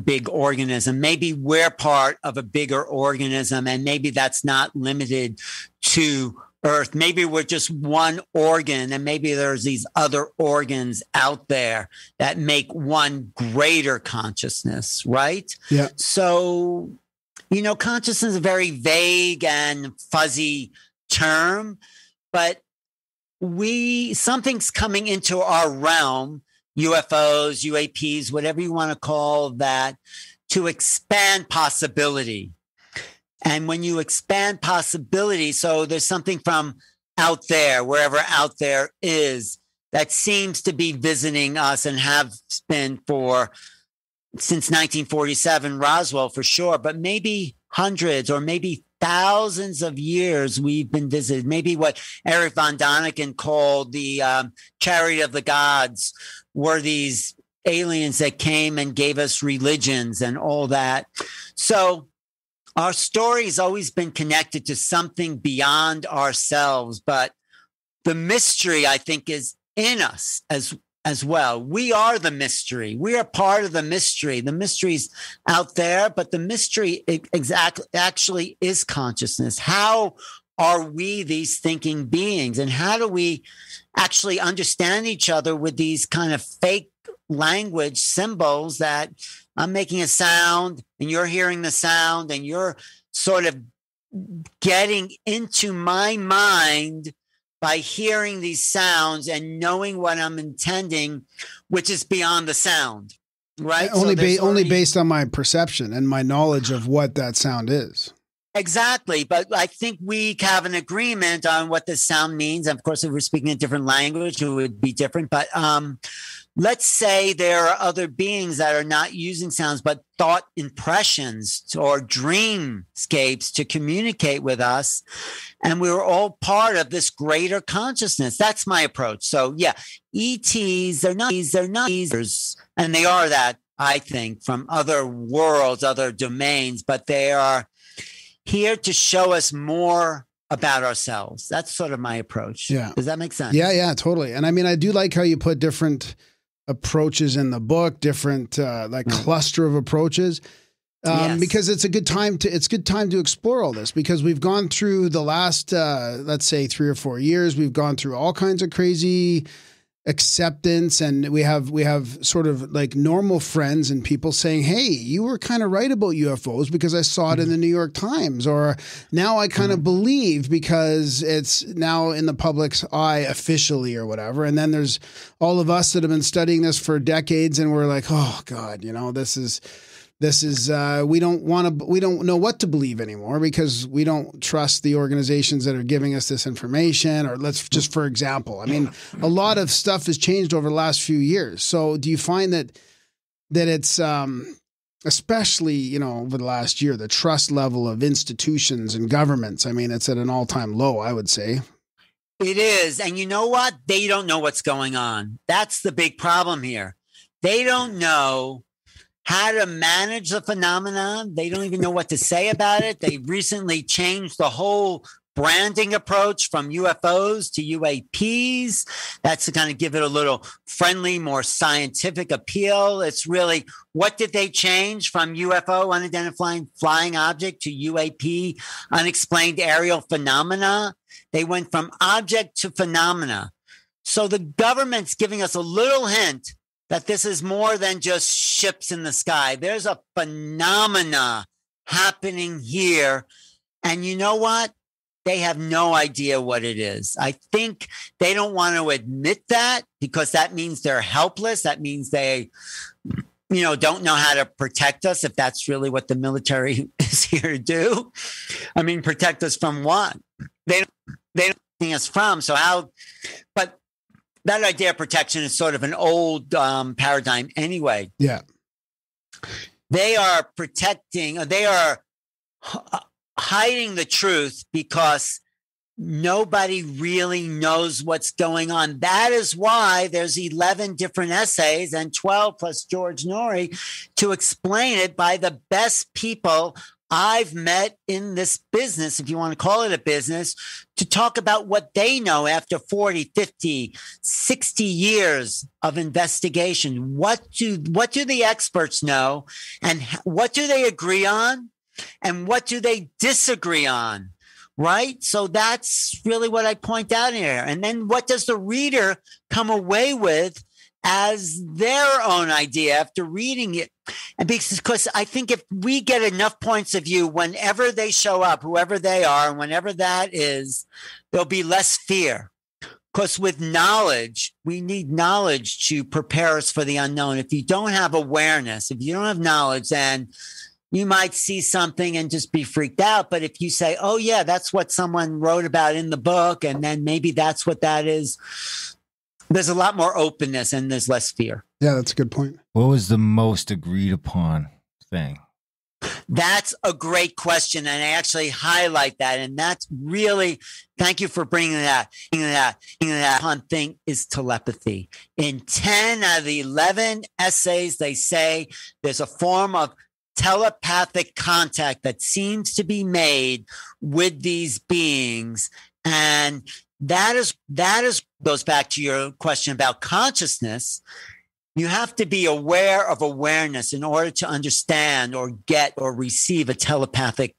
big organism. Maybe we're part of a bigger organism, and maybe that's not limited to Earth. Maybe we're just one organ, and maybe there's these other organs out there that make one greater consciousness, right? Yeah. So, you know, consciousness is a very vague and fuzzy term, but something's coming into our realm, UFOs, UAPs, whatever you want to call that, to expand possibility. And when you expand possibility, so there's something from out there, wherever out there is, that seems to be visiting us and have been since 1947, Roswell for sure, but maybe hundreds or maybe thousands of years we've been visited. Maybe what Eric von Däniken called the chariot of the gods were these aliens that came and gave us religions and all that. So our story has always been connected to something beyond ourselves, but the mystery, I think, is in us as as well. We are the mystery. We are part of the mystery. The mystery's out there, but the mystery actually is consciousness. How are we these thinking beings? And how do we actually understand each other with these kind of fake language symbols that I'm making a sound and you're hearing the sound and you're sort of getting into my mind by hearing these sounds and knowing what I'm intending, which is beyond the sound, right? Only based on my perception and my knowledge of what that sound is. Exactly. But I think we have an agreement on what the sound means. Of course, if we're speaking a different language, it would be different. But let's say there are other beings that are not using sounds, but thought impressions or dreamscapes to communicate with us. And we were all part of this greater consciousness. That's my approach. So yeah, ETs, they're not, and they are that, I think, from other worlds, other domains, but they are here to show us more about ourselves. That's sort of my approach. Yeah. Does that make sense? Yeah, yeah, totally. And I mean, I do like how you put different approaches in the book, different cluster of approaches, yes, because it's a good time to, explore all this, because we've gone through the last, let's say 3 or 4 years, we've gone through all kinds of crazy acceptance, and we have sort of like normal friends and people saying, hey, you were kind of right about UFOs because I saw it in the New York Times, or now I kind of believe because it's now in the public's eye officially or whatever. And then there's all of us that have been studying this for decades and we're like, oh God, you know, this is we don't know what to believe anymore because we don't trust the organizations that are giving us this information. Or let's just, for example, I mean, a lot of stuff has changed over the last few years. So do you find that it's, especially, you know, over the last year, the trust level of institutions and governments, I mean, it's at an all-time low, I would say. It is. And you know what? They don't know what's going on. That's the big problem here. They don't know how to manage the phenomenon. They don't even know what to say about it. They recently changed the whole branding approach from UFOs to UAPs. That's to kind of give it a little friendly, more scientific appeal. It's really, what did they change from UFO, unidentified flying object, to UAP, unexplained aerial phenomena? They went from object to phenomena. So the government's giving us a little hint that this is more than just ships in the sky. There's a phenomena happening here. And you know what? They have no idea what it is. I think they don't want to admit that because that means they're helpless. That means they, you know, don't know how to protect us, if that's really what the military is here to do. I mean, protect us from what? They don't protect us from. So how, but that idea of protection is sort of an old paradigm anyway. Yeah. They are protecting, they are hiding the truth because nobody really knows what's going on. That is why there's 11 different essays and 12 plus George Norrie to explain it by the best people I've met in this business, if you want to call it a business, to talk about what they know after 40, 50, 60 years of investigation. What do the experts know, and what do they agree on, and what do they disagree on, right? So that's really what I point out here. And then what does the reader come away with as their own idea after reading it? And because I think if we get enough points of view, whenever they show up, whoever they are, and whenever that is, there'll be less fear. Because with knowledge, we need knowledge to prepare us for the unknown. If you don't have awareness, if you don't have knowledge, then you might see something and just be freaked out. But if you say, oh yeah, that's what someone wrote about in the book, and then maybe that's what that is, there's a lot more openness and there's less fear. Yeah, that's a good point. What was the most agreed upon thing? That's a great question. And I actually highlight that. And that's really, thank you for bringing that. Upon thing is telepathy. In 10 out of the 11 essays, they say there's a form of telepathic contact that seems to be made with these beings. And that is goes back to your question about consciousness. You have to be aware of awareness in order to understand or get or receive a telepathic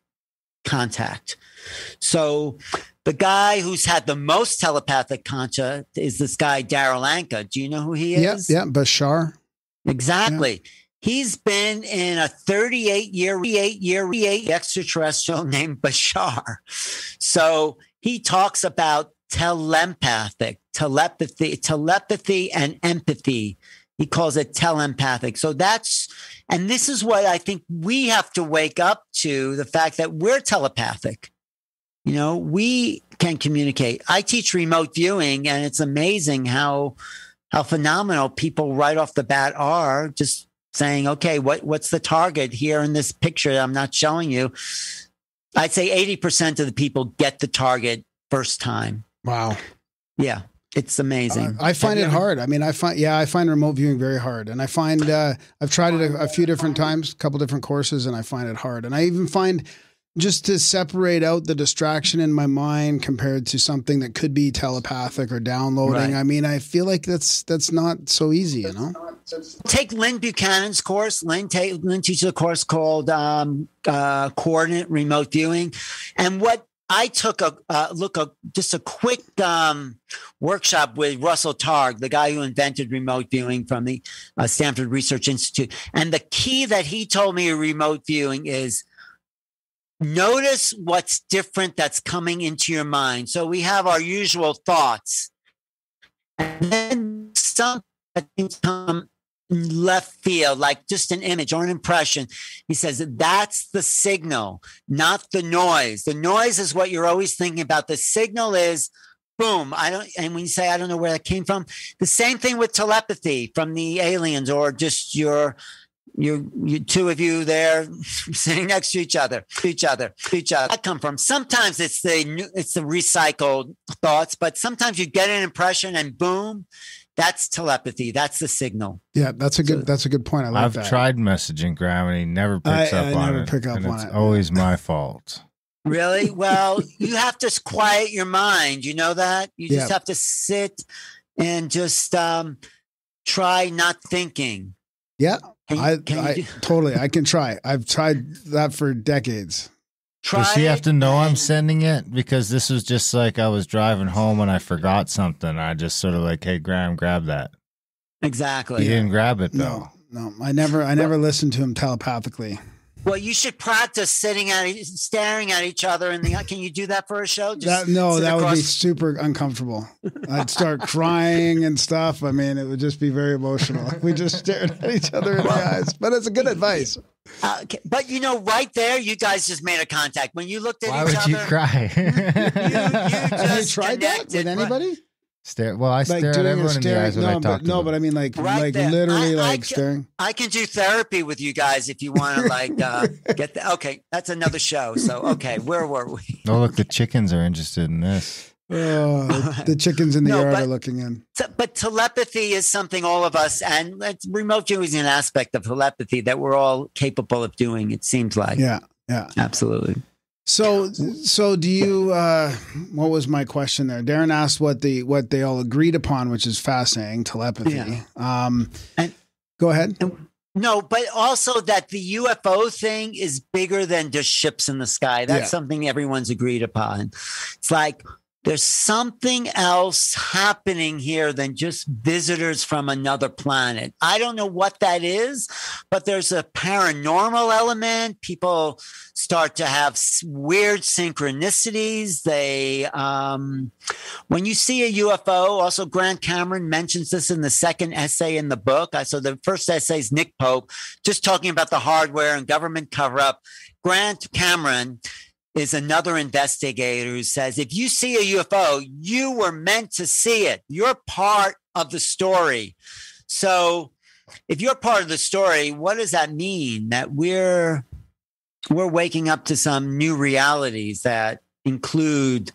contact. So the guy who's had the most telepathic contact is this guy, Daryl Anka. Do you know who he is? Yeah, Bashar. Exactly. Yeah. He's been in a 38-year extraterrestrial named Bashar. So he talks about telepathy and empathy. He calls it telepathic. So that's, and this is what I think we have to wake up to, the fact that we're telepathic. You know, we can communicate. I teach remote viewing, and it's amazing how phenomenal people right off the bat are, just saying, okay, what's the target here in this picture that I'm not showing you? I'd say 80% of the people get the target first time. Wow. Yeah. It's amazing. I find it hard. I mean, I find remote viewing very hard. And I find, I've tried it a few different times, a couple different courses, and I find it hard. And I even find just to separate out the distraction in my mind compared to something that could be telepathic or downloading. Right. I mean, I feel like that's not so easy, you know? Take Lynn Buchanan's course. Lynn teaches a course called Coordinate Remote Viewing. And what I took a quick workshop with Russell Targ, the guy who invented remote viewing from the Stanford Research Institute. And the key that he told me to remote viewing is notice what's different that's coming into your mind. So we have our usual thoughts. And then some things come left field, like just an image or an impression. He says that's the signal, not the noise. The noise is what you're always thinking about. The signal is boom. And when you say, I don't know where that came from, the same thing with telepathy from the aliens, or just your two of you there sitting next to each other. That come from. Sometimes it's the recycled thoughts, but sometimes you get an impression and boom. That's telepathy. That's the signal. Yeah, that's a good point. I like that. I've tried messaging Gravity, never picks up on it. It's always my fault. Really? Well, you have to quiet your mind. You know that? You just have to sit and just try not thinking. Yeah, totally. I can try. I've tried that for decades. Does she have to know I'm sending it? Because this was just like I was driving home and I forgot something. I just sort of like, hey, Graham, grab that. Exactly. He didn't grab it, though. No, I never listened to him telepathically. Well, you should practice staring at each other. And can you do that for a show? That would be super uncomfortable. I'd start crying and stuff. I mean, it would just be very emotional. We just stared at each other in the eyes. But it's a good advice. Okay. But you know, right there, you guys just made a contact. When you looked at each other. Why would you cry? Have you tried that with anybody? Well, I stare at everyone in the eyes when I talk to them. No, but I mean, staring. I can do therapy with you guys if you want to, get that. Okay, that's another show. So, okay, where were we? Oh, look, the chickens are interested in this. The chickens in the yard are looking in. But telepathy is something all of us, and remote viewing is an aspect of telepathy that we're all capable of doing, it seems like. Yeah. Absolutely. So do you? What was my question there? Darren asked what they all agreed upon, which is fascinating, telepathy. Yeah. Go ahead. No, but also that the UFO thing is bigger than just ships in the sky. That's something everyone's agreed upon. It's like there's something else happening here than just visitors from another planet. I don't know what that is, but there's a paranormal element. People start to have weird synchronicities. They, when you see a UFO, also Grant Cameron mentions this in the second essay in the book. So the first essay is Nick Pope, just talking about the hardware and government cover-up. Grant Cameron is another investigator who says, if you see a UFO, you were meant to see it. You're part of the story. So if you're part of the story, what does that mean? That we're waking up to some new realities that include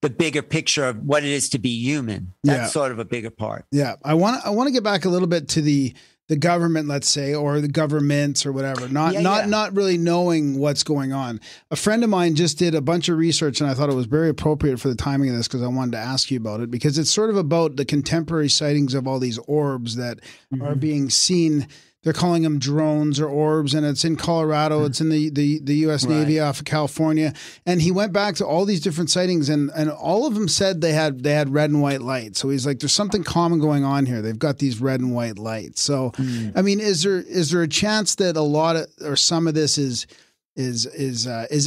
the bigger picture of what it is to be human. That's sort of a bigger part. Yeah. I want to get back a little bit to the the government, let's say, or the governments or whatever, not really knowing what's going on. A friend of mine just did a bunch of research, and I thought it was very appropriate for the timing of this because I wanted to ask you about it, because it's sort of about the contemporary sightings of all these orbs that are being seen. They're calling them drones or orbs, and it's in Colorado. It's in the U.S. Navy off of California. And he went back to all these different sightings, and all of them said they had red and white lights. So he's like, there's something common going on here. They've got these red and white lights. So, I mean, is there a chance that a lot of, or some of this is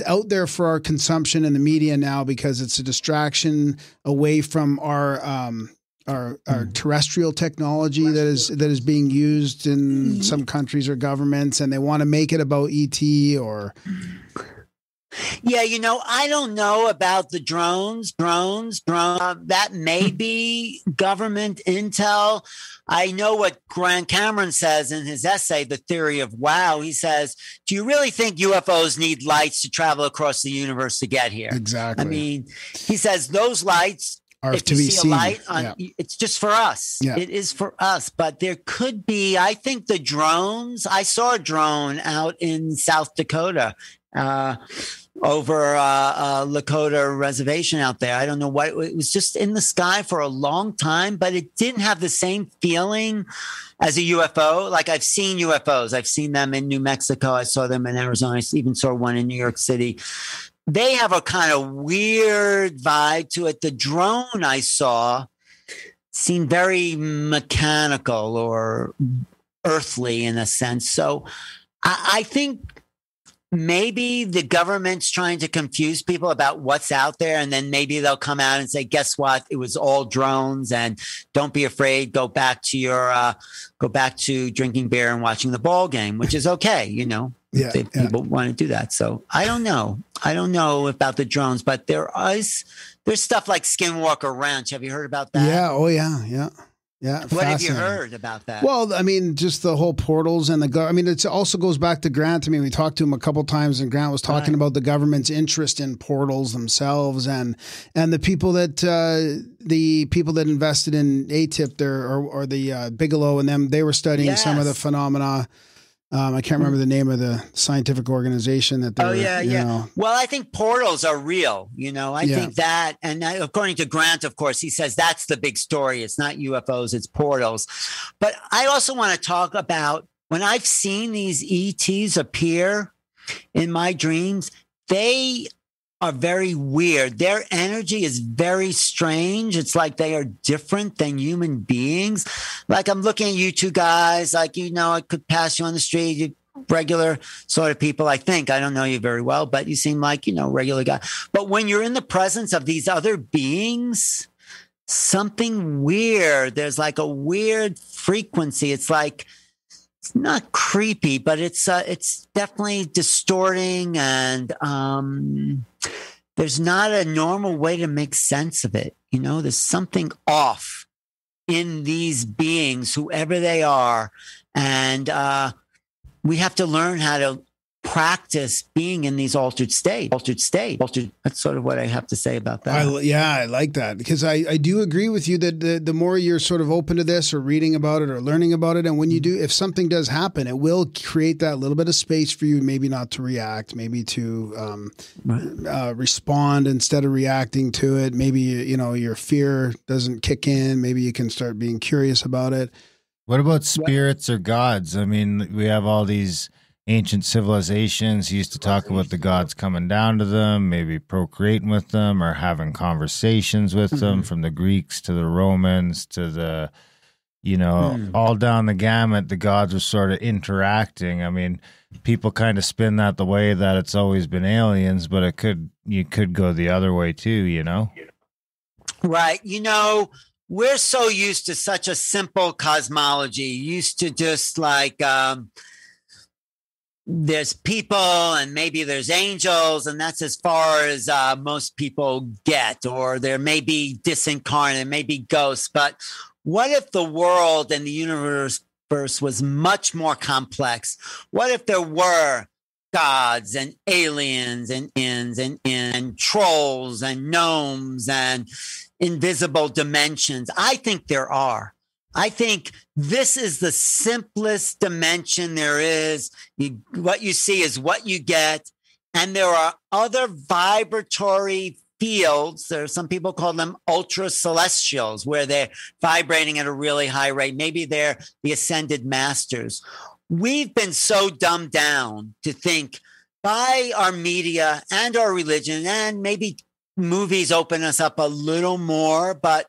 out there for our consumption in the media now because it's a distraction away from our terrestrial technology that is being used in some countries or governments, and they want to make it about ET or... Yeah, you know, I don't know about the drones. That may be government intel. I know what Grant Cameron says in his essay, The Theory of Wow. He says, do you really think UFOs need lights to travel across the universe to get here? Exactly. I mean, he says those lights... If you see a light, it's just for us. Yeah. It is for us. But there could be, I think the drones, I saw a drone out in South Dakota over Lakota Reservation out there. I don't know why. It was just in the sky for a long time, but it didn't have the same feeling as a UFO. Like I've seen UFOs. I've seen them in New Mexico. I saw them in Arizona. I even saw one in New York City. They have a kind of weird vibe to it. The drone I saw seemed very mechanical or earthly in a sense. So I think maybe the government's trying to confuse people about what's out there. And then maybe they'll come out and say, guess what? It was all drones, and don't be afraid. Go back to your, go back to drinking beer and watching the ball game, which is okay. You know? Yeah, people want to do that. So I don't know. I don't know about the drones, but there's stuff like Skinwalker Ranch. Have you heard about that? Yeah. Oh, yeah. Yeah. Yeah. What have you heard about that? Well, I mean, just the whole portals and I mean, it also goes back to Grant. I mean, we talked to him a couple of times, and Grant was talking about the government's interest in portals themselves, and the people that invested in ATIP there or the Bigelow and them, they were studying some of the phenomena. I can't remember the name of the scientific organization that. Know. Well, I think portals are real. You know, I think that, and according to Grant, of course, he says that's the big story. It's not UFOs, it's portals. But I also want to talk about when I've seen these ETs appear in my dreams, they are very weird. Their energy is very strange. It's like they are different than human beings. Like I'm looking at you two guys, like, you know, I could pass you on the street, you're regular sort of people. I think, I don't know you very well, but you seem like, you know, regular guy. But when you're in the presence of these other beings, something weird, there's like a weird frequency. It's like, it's not creepy, but it's definitely distorting, and there's not a normal way to make sense of it. You know, there's something off in these beings, whoever they are, and we have to learn how to practice being in these altered states. That's sort of what I have to say about that. I like that, because I do agree with you that the more you're sort of open to this or reading about it or learning about it, and when you do, if something does happen, it will create that little bit of space for you, maybe not to react, maybe to respond instead of reacting to it. Maybe, you know, your fear doesn't kick in. Maybe you can start being curious about it. What about spirits or gods? I mean, we have all these ancient civilizations used to talk about the gods coming down to them, maybe procreating with them or having conversations with them, from the Greeks to the Romans to the, you know, all down the gamut, the gods were sort of interacting. I mean, people kind of spin that the way that it's always been aliens, but you could go the other way too, you know? Right. You know, we're so used to such a simple cosmology, used to just like, there's people and maybe there's angels, and that's as far as most people get, or there may be disincarnate, maybe ghosts. But what if the world and the universe was much more complex? What if there were gods and aliens and trolls and gnomes and invisible dimensions? I think there are. I think this is the simplest dimension there is. What you see is what you get. And there are other vibratory fields. There are some people call them ultra celestials, where they're vibrating at a really high rate. Maybe they're the ascended masters. We've been so dumbed down to think by our media and our religion, and maybe movies open us up a little more, but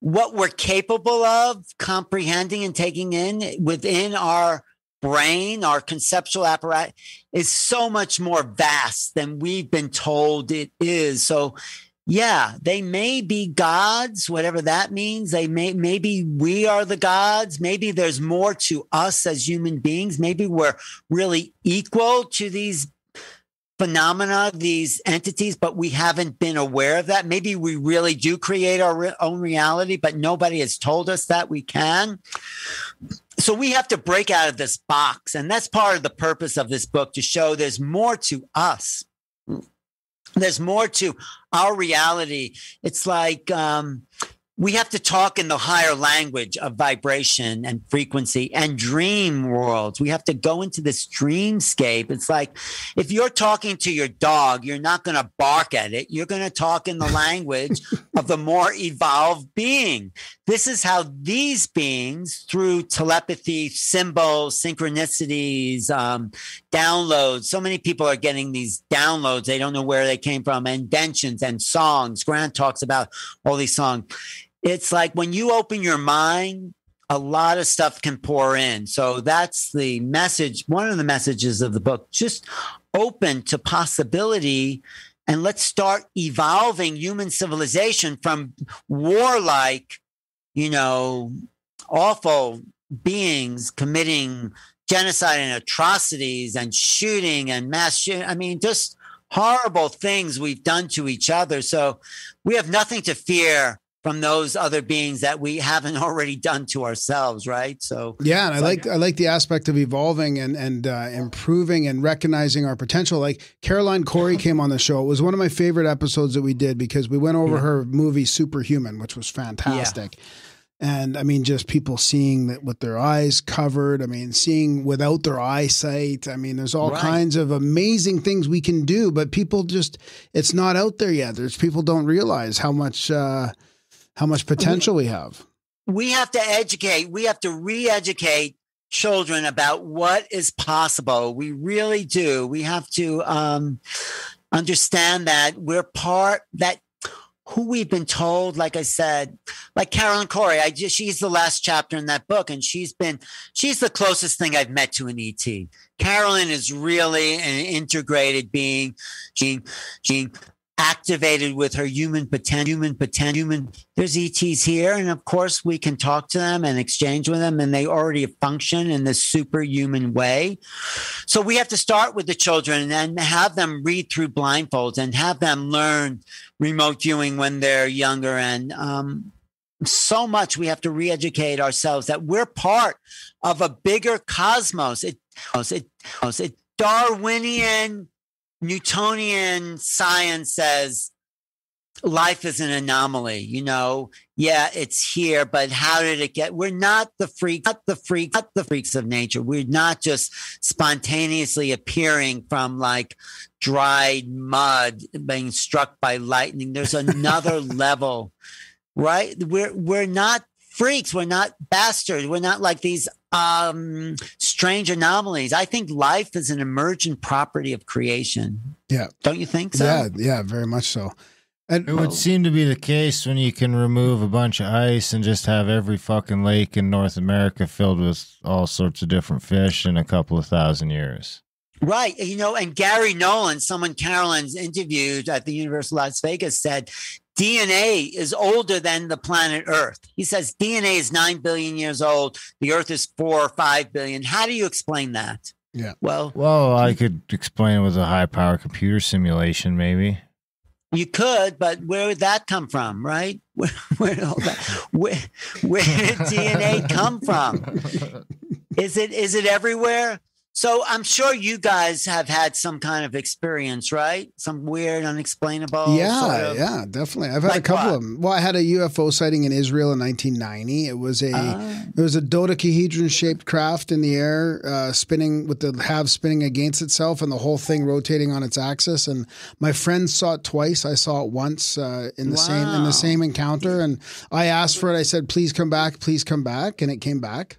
what we're capable of comprehending and taking in within our brain, our conceptual apparatus, is so much more vast than we've been told it is. So yeah, they may be gods, whatever that means. They maybe we are the gods. Maybe there's more to us as human beings. Maybe we're really equal to these phenomena, these entities, but we haven't been aware of that. Maybe we really do create our own reality, but nobody has told us that we can. So we have to break out of this box. And that's part of the purpose of this book, to show there's more to us. There's more to our reality. It's like we have to talk in the higher language of vibration and frequency and dream worlds. We have to go into this dreamscape. It's like if you're talking to your dog, you're not going to bark at it. You're going to talk in the language of the more evolved being. This is how these beings, through telepathy, symbols, synchronicities, downloads. So many people are getting these downloads. They don't know where they came from. Inventions and songs. Grant talks about all these songs. It's like when you open your mind, a lot of stuff can pour in. So that's the message. One of the messages of the book, just open to possibility, and let's start evolving human civilization from warlike, awful beings committing genocide and atrocities and shooting and mass shooting. I mean, just horrible things we've done to each other. So we have nothing to fear from those other beings that we haven't already done to ourselves, right? So yeah, and I like the aspect of evolving and improving and recognizing our potential. Like Carolyn Corey came on the show. It was one of my favorite episodes that we did because we went over her movie Superhuman, which was fantastic. Yeah. And I mean, just people seeing that with their eyes covered, I mean, seeing without their eyesight. I mean, there's all kinds of amazing things we can do, but people just, it's not out there yet. There's people don't realize how much potential we have. We have to educate. We have to re-educate children about what is possible. We really do. We have to understand that we're part that who we've been told, like I said, like Carolyn Corey, she's the last chapter in that book. And she's the closest thing I've met to an ET. Carolyn is really an integrated being. She activated with her human potential. There's ETs here. And of course we can talk to them and exchange with them. And they already function in this superhuman way. So we have to start with the children and have them read through blindfolds and have them learn remote viewing when they're younger. And so much we have to re-educate ourselves that we're part of a bigger cosmos. It Darwinian, Newtonian science says life is an anomaly, yeah, it's here, but how did it get? We're not the freaks, not the freaks of nature. We're not just spontaneously appearing from like dried mud being struck by lightning. There's another level, right? We're not freaks. We're not bastards. We're not like these strange anomalies. I think life is an emergent property of creation. Yeah. Don't you think so? Yeah, very much so. And it would seem to be the case when you can remove a bunch of ice and just have every fucking lake in North America filled with all sorts of different fish in a couple of thousand years. Right. And Gary Nolan, someone Carolyn's interviewed at the University of Las Vegas, said DNA is older than the planet Earth. He says DNA is 9 billion years old. The Earth is 4 or 5 billion. How do you explain that? Yeah. Well, I could explain it with a high-power computer simulation, maybe. You could, but where would that come from, right? Where did DNA come from? Is it everywhere? So I'm sure you guys have had some kind of experience, right? Some weird, unexplainable. Yeah, sort of. Yeah, definitely. I've had like a couple of them. Well, I had a UFO sighting in Israel in 1990. It was a dodecahedron-shaped craft in the air, spinning with the halves spinning against itself and the whole thing rotating on its axis. And my friend saw it twice. I saw it once in the same encounter. And I asked for it. I said, "Please come back, please come back," and it came back.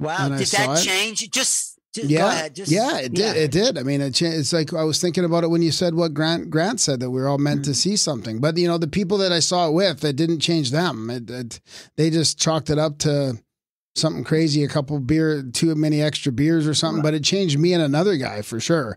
Wow! Did that change? It did. I mean, it's like I was thinking about it when you said what Grant said, that we were all meant to see something. But, you know, the people that I saw it with, it didn't change them. They just chalked it up to something crazy, a couple beer, too many extra beers or something. Right. But it changed me and another guy for sure.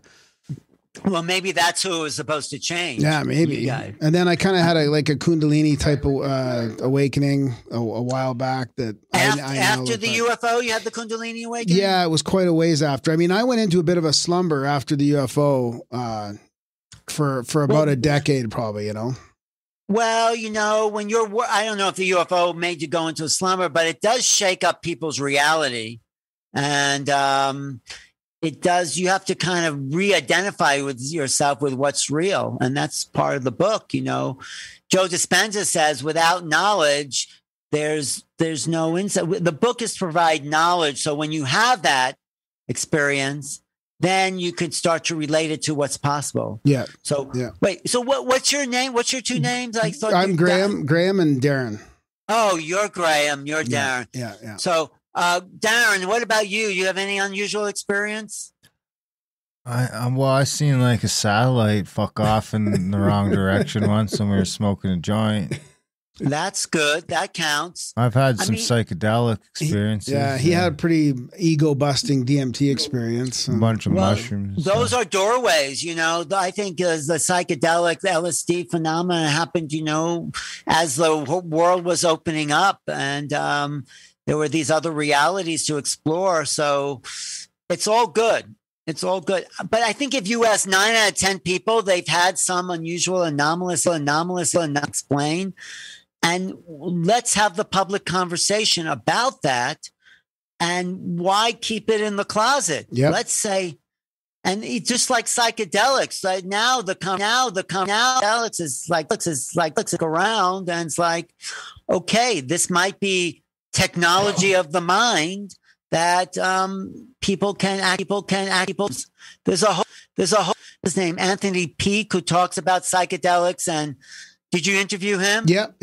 Well, maybe that's who it was supposed to change. Yeah, maybe. And then I kind of had a Kundalini type of awakening a while back. That after the UFO, you had the Kundalini awakening? Yeah, it was quite a ways after. I mean, I went into a bit of a slumber after the UFO for about a decade probably, you know. Well, you know, when you're – I don't know if the UFO made you go into a slumber, but it does shake up people's reality. And it does. You have to kind of re-identify with yourself with what's real. And that's part of the book. You know, Joe Dispenza says, without knowledge, there's no insight. The book is to provide knowledge. So when you have that experience, then you could start to relate it to what's possible. Yeah. So wait, so what's your name? What's your two names? I thought I'm Graham and Darren. Oh, you're Graham. You're Darren. Yeah. So Darren, what about you? You have any unusual experience? I seen like a satellite fuck off in the wrong direction once when we were smoking a joint. That's good. That counts. I've had some psychedelic experiences. He had a pretty ego-busting DMT experience. A bunch of mushrooms. Those are doorways, you know. I think as the psychedelic LSD phenomenon happened, you know, as the world was opening up and there were these other realities to explore. So it's all good. It's all good. But I think if you ask 9 out of 10 people, they've had some unusual, anomalous, unexplained. And let's have the public conversation about that. And why keep it in the closet? Yep. Let's say, and it's just like psychedelics. Like now Alex is like, looks around and it's like, okay, this might be technology of the mind that people can. There's a whole his name Anthony Peake, who talks about psychedelics. And did you interview him? Yep.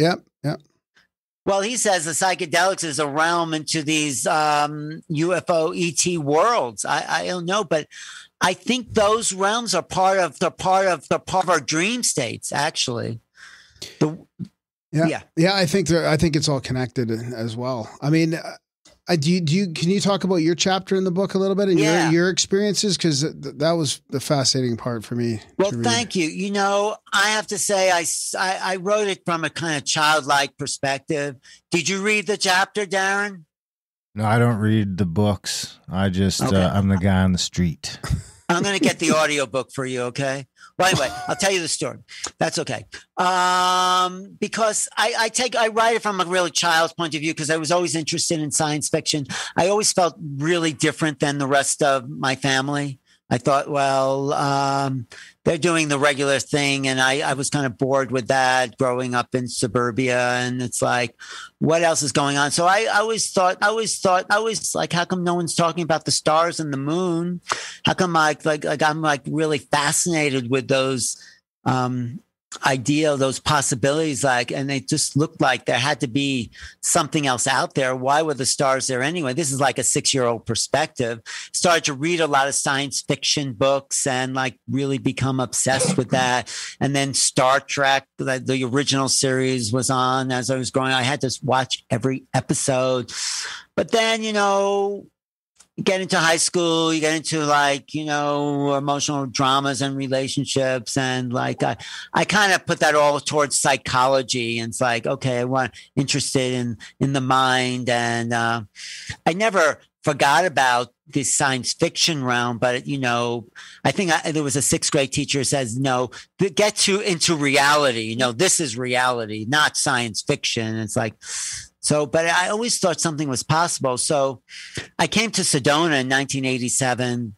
Well, he says the psychedelics is a realm into these UFO ET worlds. I don't know, but I think those realms are part of our dream states, actually. Yeah. I think it's all connected as well. I mean, can you talk about your chapter in the book a little bit and your experiences? Because that was the fascinating part for me. Well, thank you. You know, I have to say, I wrote it from a kind of childlike perspective. Did you read the chapter, Darren? No, I don't read the books. I just, I'm the guy on the street. I'm going to get the audiobook for you, okay? Well, anyway, I'll tell you the story. That's okay. Because I write it from a really child's point of view because I was always interested in science fiction. I always felt really different than the rest of my family. I thought, well, they're doing the regular thing. And I was kind of bored with that growing up in suburbia. And it's like, what else is going on? So I always like, how come no one's talking about the stars and the moon? How come I'm really fascinated with those idea, those possibilities, and they just looked like there had to be something else out there. Why were the stars there anyway? This is like a 6-year-old perspective. Started to read a lot of science fiction books and really become obsessed with that. And then Star Trek, the original series was on as I was growing. I had to watch every episode, but then, you know, you get into high school, you get into emotional dramas and relationships. And I kind of put that all towards psychology. And it's like, okay, I'm interested in the mind. And I never forgot about this science fiction realm, but I think there was a 6th grade teacher who says, no, into reality. You know, this is reality, not science fiction. And it's like, so, but I always thought something was possible. So I came to Sedona in 1987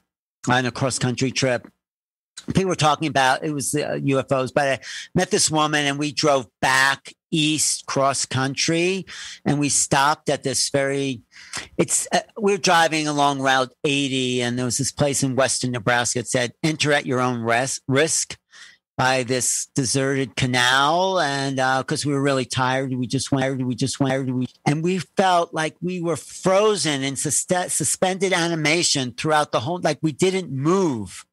on a cross-country trip. People were talking about, it was the UFOs, but I met this woman and we drove back east cross-country and we stopped at this very, we're driving along Route 80 and there was this place in western Nebraska that said, enter at your own risk by this deserted canal. And because we were really tired, we just went, and we felt like we were frozen in suspended animation throughout the whole, like we didn't move.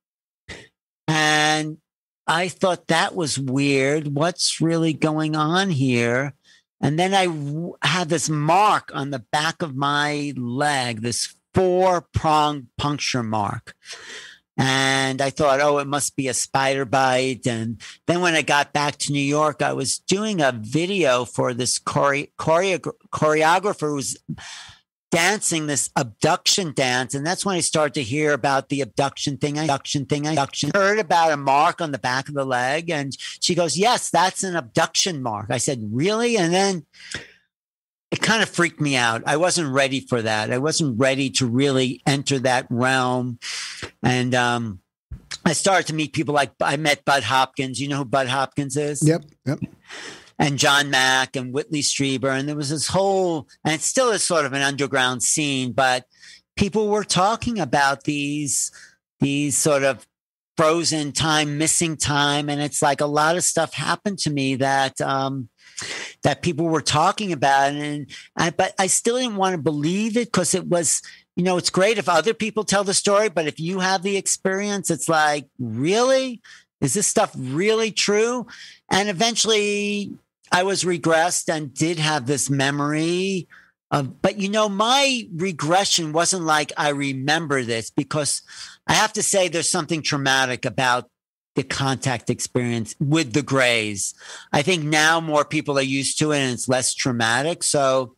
And I thought that was weird. What's really going on here? And then I had this mark on the back of my leg, this 4-pronged puncture mark. And I thought, oh, it must be a spider bite. And then when I got back to New York, I was doing a video for this choreographer who's dancing this abduction dance. And that's when I started to hear about the abduction thing. I heard about a mark on the back of the leg. And she goes, yes, that's an abduction mark. I said, really? And then it kind of freaked me out. I wasn't ready for that. I wasn't ready to really enter that realm. And I started to meet people like, I met Bud Hopkins. You know who Bud Hopkins is? Yep. And John Mack and Whitley Strieber. And there was this whole, and it still is sort of an underground scene, but people were talking about these sort of frozen time, missing time. And it's like a lot of stuff happened to me that, that people were talking about. But I still didn't want to believe it because it was, you know, it's great if other people tell the story, but if you have the experience, it's like, really? Is this stuff really true? And eventually I was regressed and did have this memory of, but you know, my regression wasn't like I remember this, because I have to say there's something traumatic about the contact experience with the Grays. I think now more people are used to it and it's less traumatic. So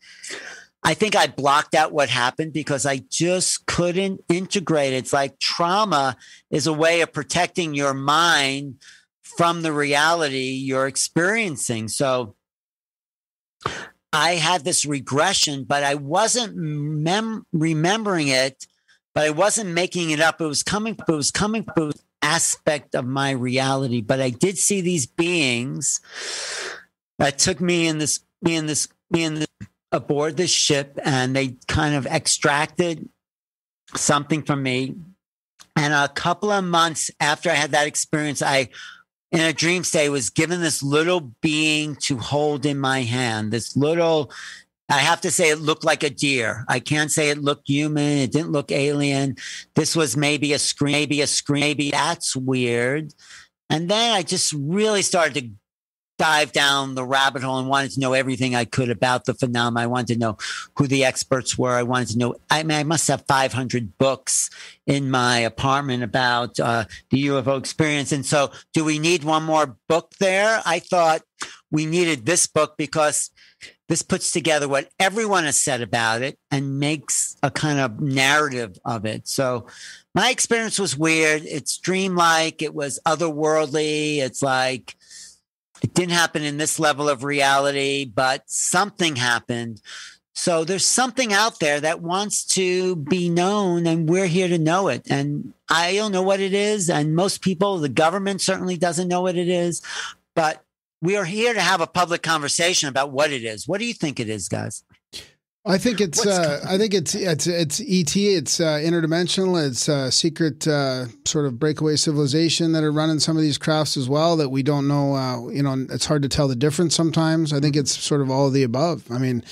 I think I blocked out what happened because I just couldn't integrate. It's like trauma is a way of protecting your mind from the reality you're experiencing. So I had this regression, but I wasn't remembering it, but I wasn't making it up. It was coming from an aspect of my reality, but I did see these beings that took me aboard this ship, and they kind of extracted something from me. And a couple of months after I had that experience, I, in a dream state, was given this little being to hold in my hand. This little, I have to say it looked like a deer. I can't say it looked human. It didn't look alien. This was maybe a screen, maybe that's weird. And then I just really started to dive down the rabbit hole and wanted to know everything I could about the phenomenon. I wanted to know who the experts were. I wanted to know, I mean, I must have 500 books in my apartment about the UFO experience. And so do we need one more book there? I thought we needed this book because this puts together what everyone has said about it and makes a kind of narrative of it. So my experience was weird. It's dreamlike. It was otherworldly. It's like, it didn't happen in this level of reality, but something happened. So there's something out there that wants to be known, and we're here to know it. And I don't know what it is. And most people, the government certainly doesn't know what it is, but we are here to have a public conversation about what it is. What do you think it is, guys? I think it's, it's ET, it's interdimensional, it's secret sort of breakaway civilization that are running some of these crafts as well that we don't know, you know, it's hard to tell the difference sometimes. I think it's sort of all of the above. I mean,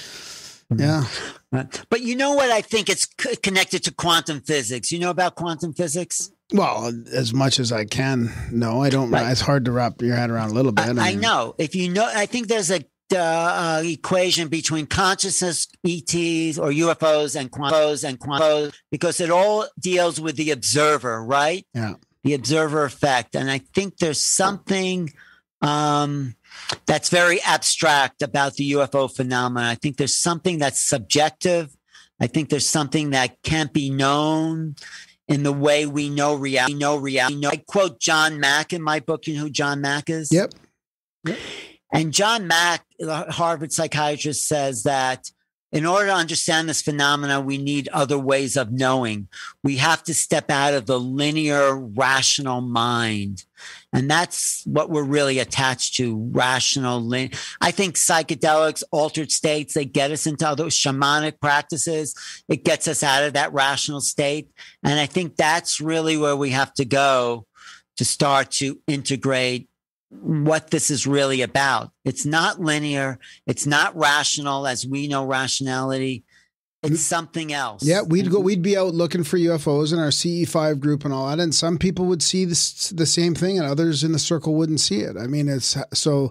yeah. But you know what? I think it's connected to quantum physics. You know about quantum physics? Well, as much as I can. No, I don't. Right. It's hard to wrap your head around a little bit. I know. If you know, I think there's a equation between consciousness, ETs or UFOs and quantum, because it all deals with the observer, right? Yeah. The observer effect. And I think there's something that's very abstract about the UFO phenomenon. I think there's something that's subjective. I think there's something that can't be known in the way we know reality. I quote John Mack in my book. You know who John Mack is? Yep. And John Mack, the Harvard psychiatrist, says that In order to understand this phenomena, we need other ways of knowing. We have to step out of the linear, rational mind. And that's what we're really attached to, rational. I think psychedelics, altered states, they get us into other shamanic practices. It gets us out of that rational state. And I think that's really where we have to go to start to integrate what this is really about. It's not linear. It's not rational as we know rationality. It's something else. Yeah, we'd be out looking for UFOs in our CE5 group and all that, and some people would see this, the same thing, and others in the circle wouldn't see it. I mean, it's so.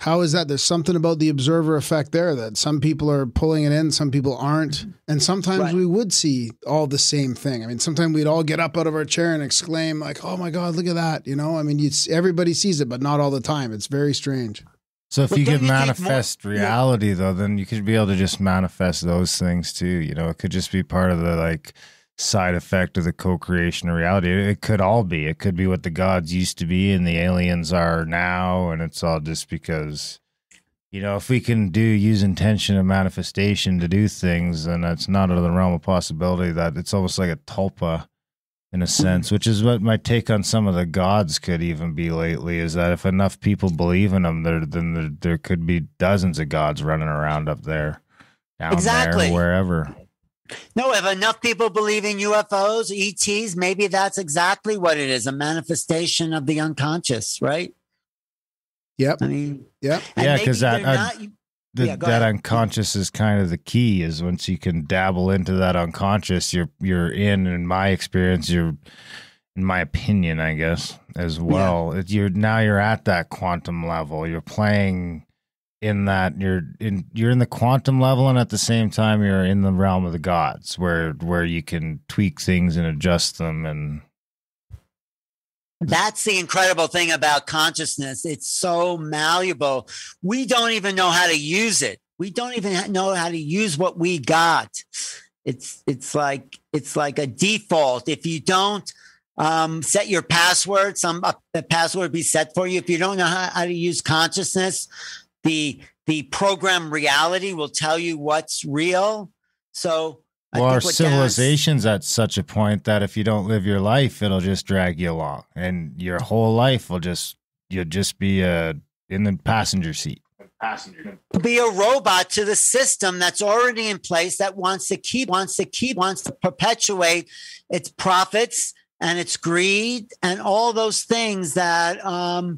How is that? There's something about the observer effect there that some people are pulling it in, some people aren't. And sometimes we would see all the same thing. I mean, sometimes we'd all get up out of our chair and exclaim like, oh my God, look at that. You know, I mean, everybody sees it, but not all the time. It's very strange. So if you could manifest reality though, then you could be able to just manifest those things too. You know, it could just be part of the like side effect of the co-creation of reality. It could all be. It could be what the gods used to be and the aliens are now, and it's all just because, you know, if we can use intention and manifestation to do things, then that's not out of the realm of possibility. That it's almost like a tulpa in a sense, which is what my take on some of the gods could even be lately, is that if enough people believe in them, there could be dozens of gods running around up there, down there, wherever. No, if enough people believe in UFOs, ETs, maybe that's exactly what it is, a manifestation of the unconscious, right? Yep. I mean, yep. Yeah, because that unconscious is kind of the key, is once you can dabble into that unconscious, in my experience, in my opinion, I guess, as well. Yeah. You're at that quantum level. You're playing in that you're in the quantum level, and at the same time you're in the realm of the gods, where you can tweak things and adjust them. And that's the incredible thing about consciousness. It's so malleable. We don't even know how to use it. We don't even know how to use what we got. It's like a default. If you don't set your password, the password be set for you. If you don't know how to use consciousness, the program reality will tell you what's real. So our civilization's at such a point that if you don't live your life, it'll just drag you along, and your whole life you'll just be in the passenger seat. Be a robot to the system that's already in place that wants to perpetuate its profits and its greed and all those things that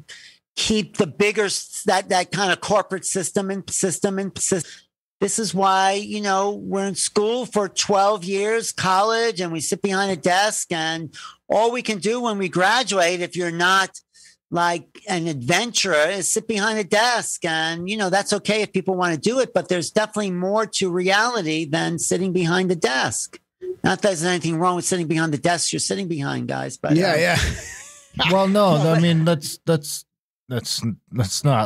keep the bigger, that kind of corporate system. This is why, you know, we're in school for 12 years, college, and we sit behind a desk, and all we can do when we graduate, if you're not like an adventurer, is sit behind a desk. And, you know, that's okay if people want to do it, but there's definitely more to reality than sitting behind the desk. Not that there's anything wrong with sitting behind the desk you're sitting behind, guys, but well, no, I mean, let's not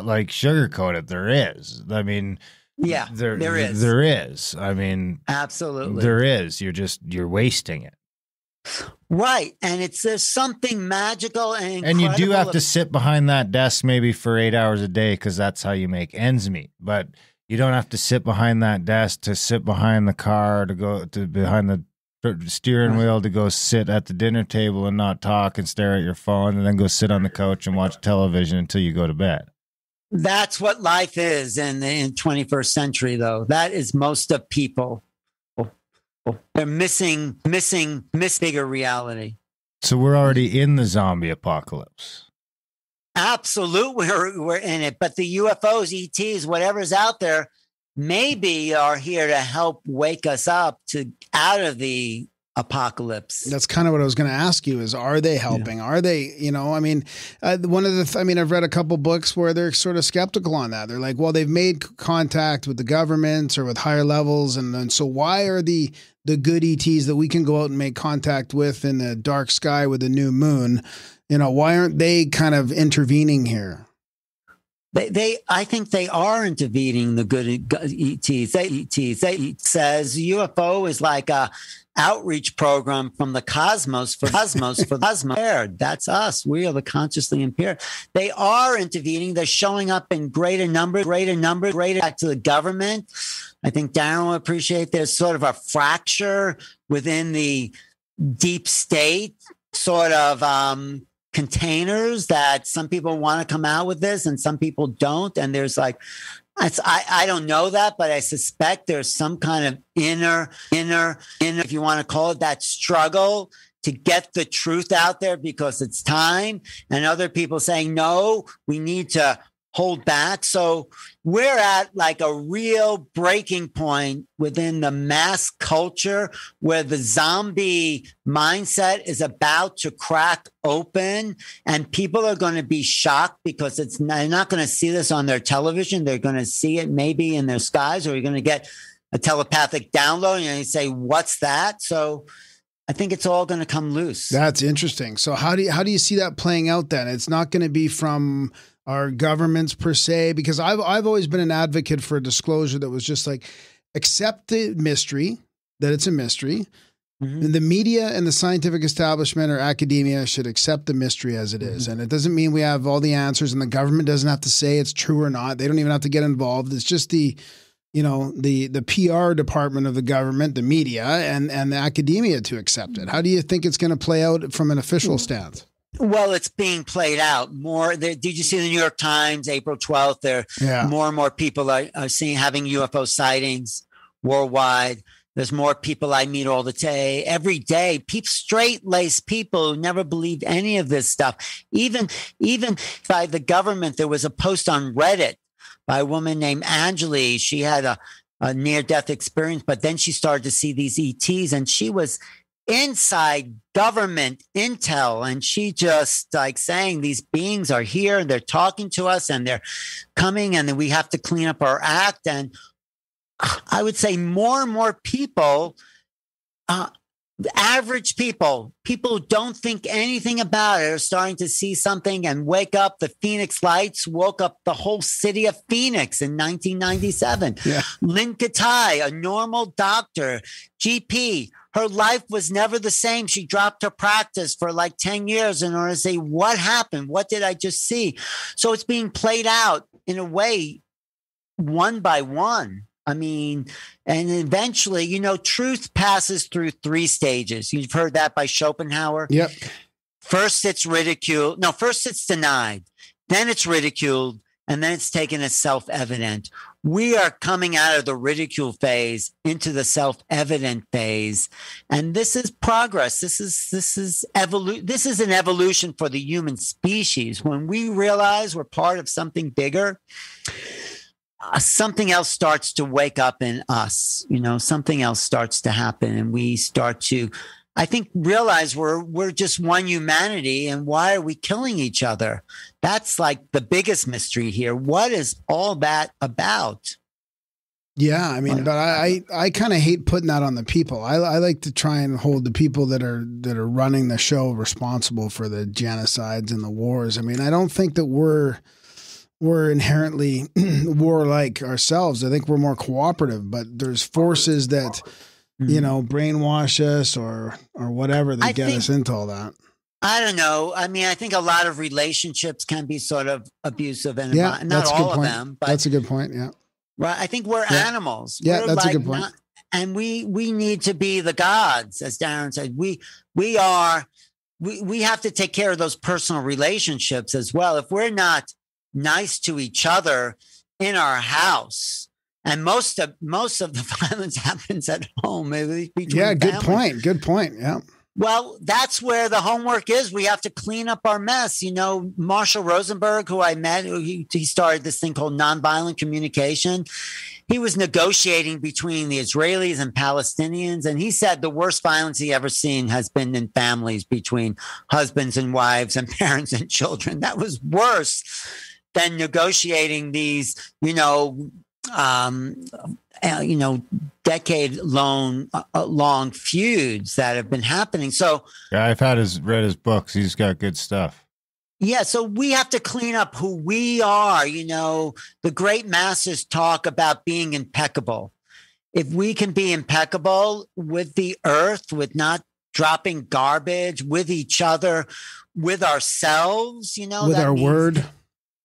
like sugarcoat it. There is. I mean, yeah, there is. There is. I mean, absolutely, there is. You're wasting it. Right. And there's something magical and you do have to sit behind that desk maybe for 8 hours a day, because that's how you make ends meet. But you don't have to sit behind that desk to sit behind the car, to go to behind the steering wheel, to go sit at the dinner table and not talk and stare at your phone, and then go sit on the couch and watch television until you go to bed. That's what life is in 21st century, though. That is most of people. They're missing bigger reality. So we're already in the zombie apocalypse. Absolutely, we're in it. But the UFOs, ETs, whatever's out there, maybe are here to help wake us up to out of the apocalypse. That's kind of what I was going to ask you, is are they helping? Yeah. Are they, you know, I mean, I've read a couple books where they're sort of skeptical on that. They're like, well, they've made contact with the governments or with higher levels. And then, so why are the good ETs that we can go out and make contact with in the dark sky with the new moon, you know, why aren't they kind of intervening here? I think they are intervening, the good ETs. It says UFO is like a outreach program from the cosmos for cosmos for cosmos. That's us. We are the consciously impaired. They are intervening. They're showing up in greater numbers, back to the government. I think Darren will appreciate there's sort of a fracture within the deep state sort of containers that some people want to come out with this and some people don't. And there's like, I don't know that, but I suspect there's some kind of inner, if you want to call it that, struggle to get the truth out there because it's time. And other people saying, no, we need to hold back. So we're at like a real breaking point within the mass culture where the zombie mindset is about to crack open and people are going to be shocked because it's not, they're not going to see this on their television. They're going to see it maybe in their skies, or you're going to get a telepathic download and you say, what's that? So I think it's all going to come loose. That's interesting. So how do you see that playing out then? It's not going to be from our governments per se, because I've always been an advocate for a disclosure that was just like, accept the mystery, that it's a mystery. Mm-hmm. And the media and the scientific establishment or academia should accept the mystery as it is. And it doesn't mean we have all the answers, and the government doesn't have to say it's true or not. They don't even have to get involved. It's just the, you know, the PR department of the government, the media and the academia to accept it. How do you think it's going to play out from an official stance? Well, it's being played out more. Did you see the New York Times, April 12th? More and more people are seeing having UFO sightings worldwide. There's more people I meet all the day, every day. Straight-laced people who never believed any of this stuff. Even by the government, there was a post on Reddit by a woman named Anjali. She had a near-death experience, but then she started to see these ETs, and she was inside government intel, and she just like saying these beings are here and they're talking to us and they're coming and then we have to clean up our act. And I would say more and more people, average people who don't think anything about it are starting to see something and wake up. The Phoenix Lights woke up the whole city of Phoenix in 1997. Yeah. Lynn Katai, a normal doctor, GP, her life was never the same. She dropped her practice for like 10 years in order to say, what happened? What did I just see? So it's being played out in a way, one by one. I mean, and eventually, you know, truth passes through three stages. You've heard that by Schopenhauer. Yep. First, it's ridiculed. No, first it's denied. Then it's ridiculed. And then it's taken as self-evident. We are coming out of the ridicule phase into the self-evident phase. And this is progress. This is evolution. This is an evolution for the human species. When we realize we're part of something bigger, something else starts to wake up in us. You know, something else starts to happen, and we start to, I think, realize we're just one humanity, and why are we killing each other? That's like the biggest mystery here. What is all that about? Yeah, I mean, but I kind of hate putting that on the people. I like to try and hold the people that are running the show responsible for the genocides and the wars. I mean, I don't think that we're inherently warlike ourselves. I think we're more cooperative, but there's forces that, you know, brainwash us or whatever that get us into all that. I don't know. I mean, I think a lot of relationships can be sort of abusive, and not all of them. But that's a good point. Yeah, right. I think we're animals. Yeah, we're that's like a good point. And we need to be the gods, as Darren said. We are. We have to take care of those personal relationships as well. If we're not nice to each other in our house. And most of the violence happens at home. Maybe between Good point. Yeah. Well, that's where the homework is. We have to clean up our mess. You know, Marshall Rosenberg, who I met, he started this thing called nonviolent communication. He was negotiating between the Israelis and Palestinians, and he said the worst violence he ever seen has been in families between husbands and wives and parents and children. That was worse than negotiating these, you know, decade-long long feuds that have been happening. So yeah, I've read his books. He's got good stuff. Yeah. So we have to clean up who we are. You know, the great masters talk about being impeccable. if we can be impeccable with the earth, with not dropping garbage, with each other, with ourselves, you know, with our word.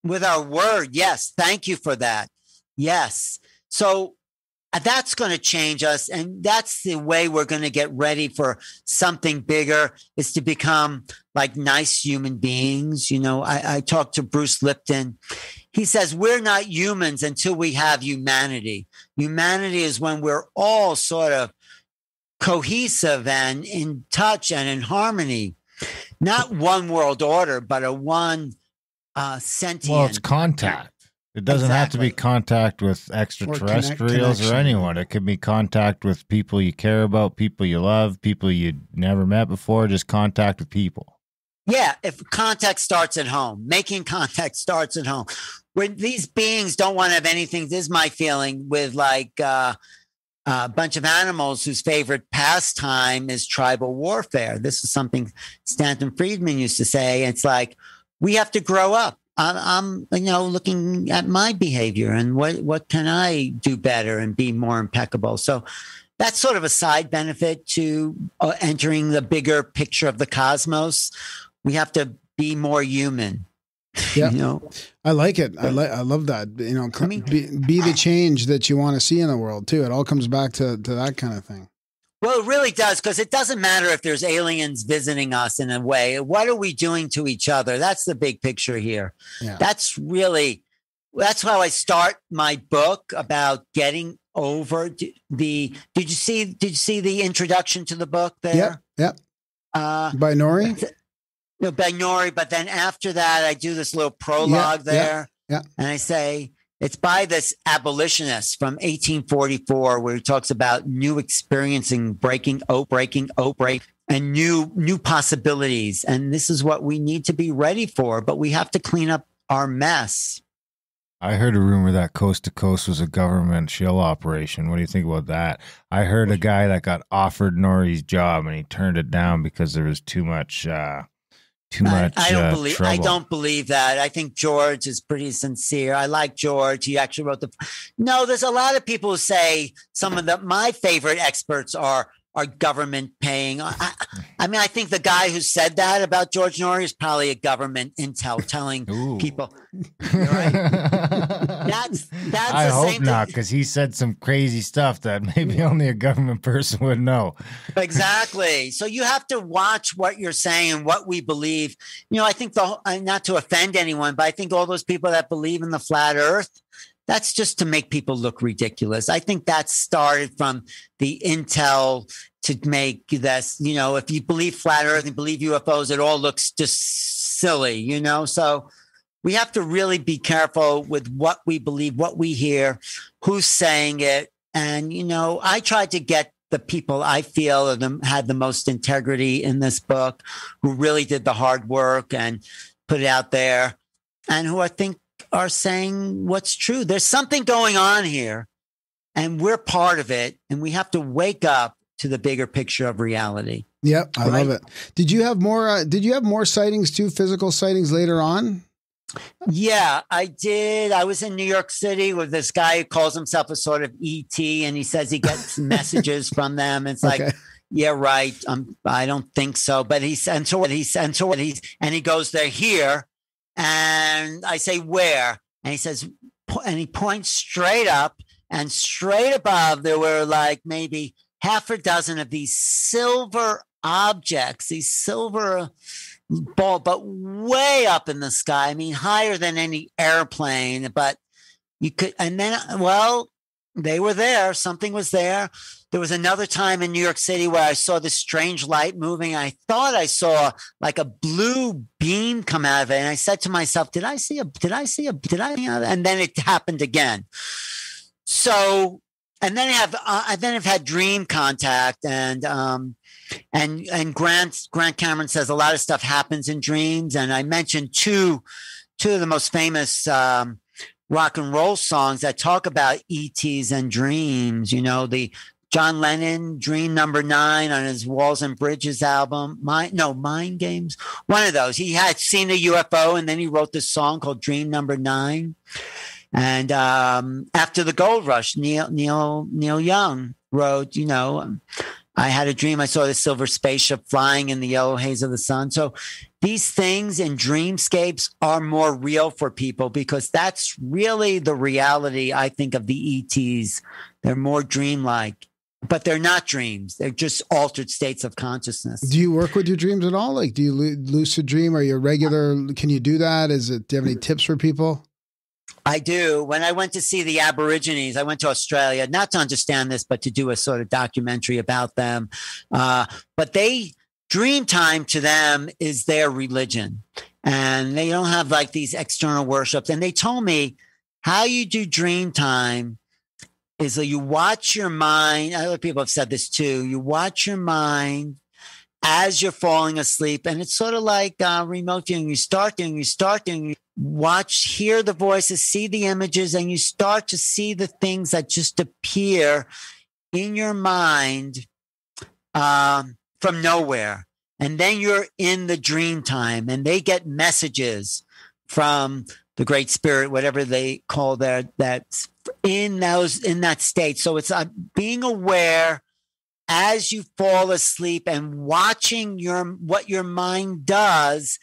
With our word. Yes. Thank you for that. Yes. So that's going to change us. And that's the way we're going to get ready for something bigger, is to become like nice human beings. You know, I talked to Bruce Lipton. He says, we're not humans until we have humanity. Humanity is when we're all sort of cohesive and in touch and in harmony. Not one world order, but a one sentient. Well, it's contact. It doesn't have to be contact with extraterrestrials or anyone. It could be contact with people you care about, people you love, people you never met before, just contact with people. Yeah, if contact starts at home, making contact starts at home. When these beings don't want to have anything, this is my feeling with like a bunch of animals whose favorite pastime is tribal warfare. This is something Stanton Friedman used to say. It's like, we have to grow up. I'm, you know, looking at my behavior and what can I do better and be more impeccable. So that's sort of a side benefit to entering the bigger picture of the cosmos. We have to be more human. Yeah, you know? I like it. I love that. You know, be the change that you want to see in the world too. It all comes back to that kind of thing. Well, it really does, because it doesn't matter if there's aliens visiting us in a way. What are we doing to each other? That's the big picture here. Yeah. That's how I start my book about getting over the, did you see the introduction to the book there? Yeah. Yeah. By Nori? No, by Nori. But then after that, I do this little prologue there. Yeah. And I say, it's by this abolitionist from 1844, where he talks about new experiencing, breaking, and new possibilities. And this is what we need to be ready for, but we have to clean up our mess. I heard a rumor that Coast to Coast was a government shill operation. What do you think about that? I heard a guy that got offered Nori's job and he turned it down because there was too much I don't believe that. I think George is pretty sincere. I like George. He actually wrote the. No, there's a lot of people who say some of my favorite experts are government paying. I mean, I think the guy who said that about George Norrie is probably a government intel telling people. You're right. That's I hope same not, because he said some crazy stuff that maybe only a government person would know. Exactly. So you have to watch what you're saying, what we believe. You know, I think not to offend anyone, but I think all those people that believe in the flat earth, that's just to make people look ridiculous. I think that started from the intel to make this, you know, if you believe flat earth and believe UFOs, it all looks just silly, you know? So we have to really be careful with what we believe, what we hear, who's saying it. And, you know, I tried to get the people I feel had the most integrity in this book, who really did the hard work and put it out there, and who I think are saying what's true. There's something going on here, and we're part of it, and we have to wake up to the bigger picture of reality. Yep. I love it. Did you have more sightings too, physical sightings later on? Yeah, I did. I was in New York City with this guy who calls himself a sort of ET, and he says he gets messages from them. It's like, yeah, right. I don't think so. But he goes, they're here. And I say, where? And he says, and he points straight up, and straight above, there were like maybe half a dozen of these silver objects, these silver ball, but way up in the sky. I mean, higher than any airplane, but you could, and then, well, they were there. Something was there. There was another time in New York City where I saw this strange light moving. I thought I saw like a blue beam come out of it. And I said to myself, and then it happened again. So, and then I've had dream contact, and Grant Cameron says a lot of stuff happens in dreams. And I mentioned two of the most famous, rock and roll songs that talk about ETs and dreams, you know, the John Lennon Dream Number 9 on his Walls and Bridges album, Mind Games, one of those. He had seen a UFO, and then he wrote this song called Dream Number 9. And after the gold rush, Neil Young wrote, you know, I had a dream. I saw the silver spaceship flying in the yellow haze of the sun. So these things in dreamscapes are more real for people because that's really the reality, I think, of the ETs. They're more dreamlike, but they're not dreams. They're just altered states of consciousness. Do you work with your dreams at all? Like, do you lucid dream? Are you a regular? Can you do that? Do you have any tips for people? I do. When I went to see the Aborigines, I went to Australia, not to understand this, but to do a sort of documentary about them. But dream time to them is their religion. And they don't have like these external worships. And they told me how you do dream time is that you watch your mind. Other people have said this too. You watch your mind as you're falling asleep. And it's sort of like remote viewing. You start doing. Watch, hear the voices, see the images, and you start to see the things that just appear in your mind from nowhere. And then you're in the dream time, and they get messages from the Great Spirit, whatever they call that's in that state. So it's being aware as you fall asleep and watching what your mind does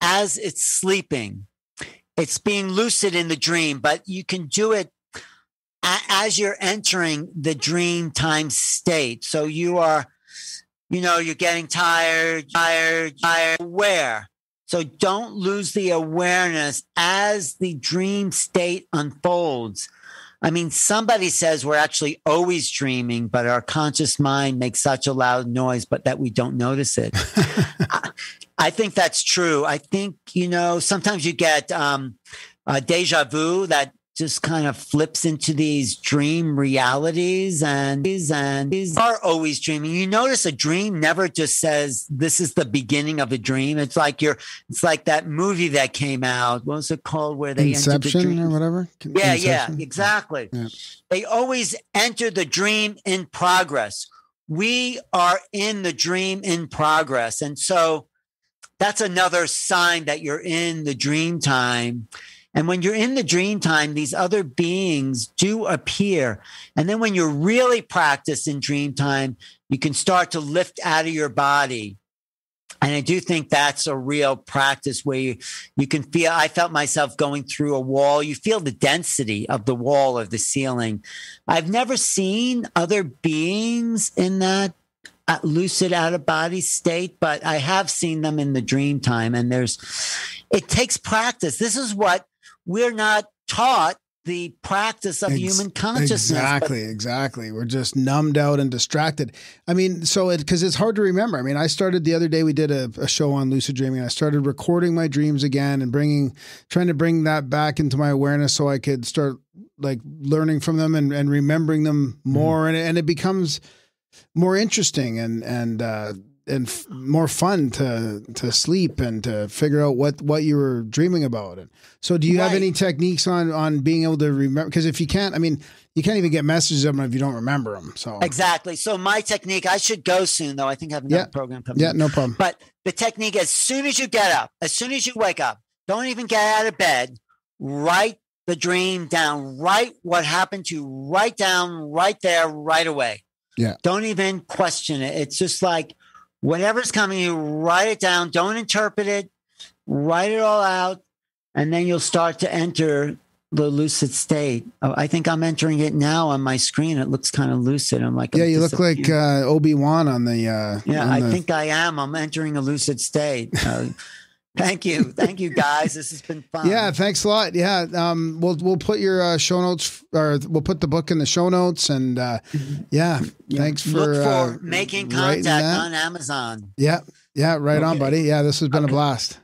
as it's sleeping. It's being lucid in the dream, but you can do it as you're entering the dream time state. So you are, you know, you're getting tired, aware. So don't lose the awareness as the dream state unfolds. I mean, somebody says we're actually always dreaming, but our conscious mind makes such a loud noise, but that we don't notice it. I think that's true. I think, you know, sometimes you get deja vu that just kind of flips into these dream realities and these are always dreaming. You notice a dream never just says this is the beginning of a dream. It's like it's like that movie that came out. What was it called? Where they Inception entered the dream? Or whatever. Inception? Yeah, exactly. Yeah. They always enter the dream in progress. We are in the dream in progress. And so that's another sign that you're in the dream time. And when you're in the dream time, these other beings do appear. And then when you're really practiced in dream time, you can start to lift out of your body. And I do think that's a real practice where you can feel, I felt myself going through a wall. You feel the density of the wall or the ceiling. I've never seen other beings in that lucid out of body state, but I have seen them in the dream time. And it takes practice. This is what we're not taught, the practice of human consciousness. Exactly. We're just numbed out and distracted. I mean, because it's hard to remember. I mean, I started the other day, we did a show on lucid dreaming. I started recording my dreams again and trying to bring that back into my awareness so I could start like learning from them and remembering them more. Mm. And it becomes more interesting and more fun to sleep and to figure out what you were dreaming about. And so do you have any techniques on being able to remember? Because if you can't, I mean, you can't even get messages of them if you don't remember them. So exactly. So my technique, I should go soon though. I think I have another program coming. Yeah, no problem. But the technique, as soon as you get up, as soon as you wake up, don't even get out of bed, write the dream down, write what happened to you, write down right there, right away. Yeah. Don't even question it. It's just like, whatever's coming, you write it down. Don't interpret it. Write it all out. And then you'll start to enter the lucid state. I think I'm entering it now on my screen. It looks kind of lucid. I'm like, yeah, you look like Obi-Wan on the. Think I am. I'm entering a lucid state. Thank you. Thank you, guys. This has been fun. Yeah, thanks a lot. Yeah, we'll put your show notes, or we'll put the book in the show notes. And thanks for Making Contact on Amazon. Yeah, right on, buddy. Yeah, this has been a blast.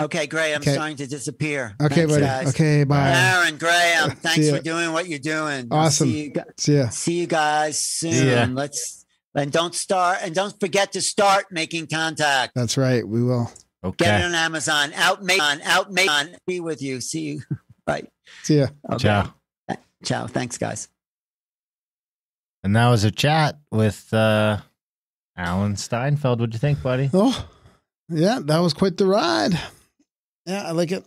Okay, great. I'm starting to disappear. Okay, thanks, buddy. Guys. Okay, bye. Aaron, Graham, thanks for doing what you're doing. Awesome. See you guys soon. Yeah. And don't forget to start making contact. That's right. We will. Okay. Get it on Amazon. Out, be with you. See you. Bye. See ya. Okay. Ciao. Thanks, guys. And that was a chat with Alan Steinfeld. What'd you think, buddy? Oh, yeah, that was quite the ride. Yeah, I like it.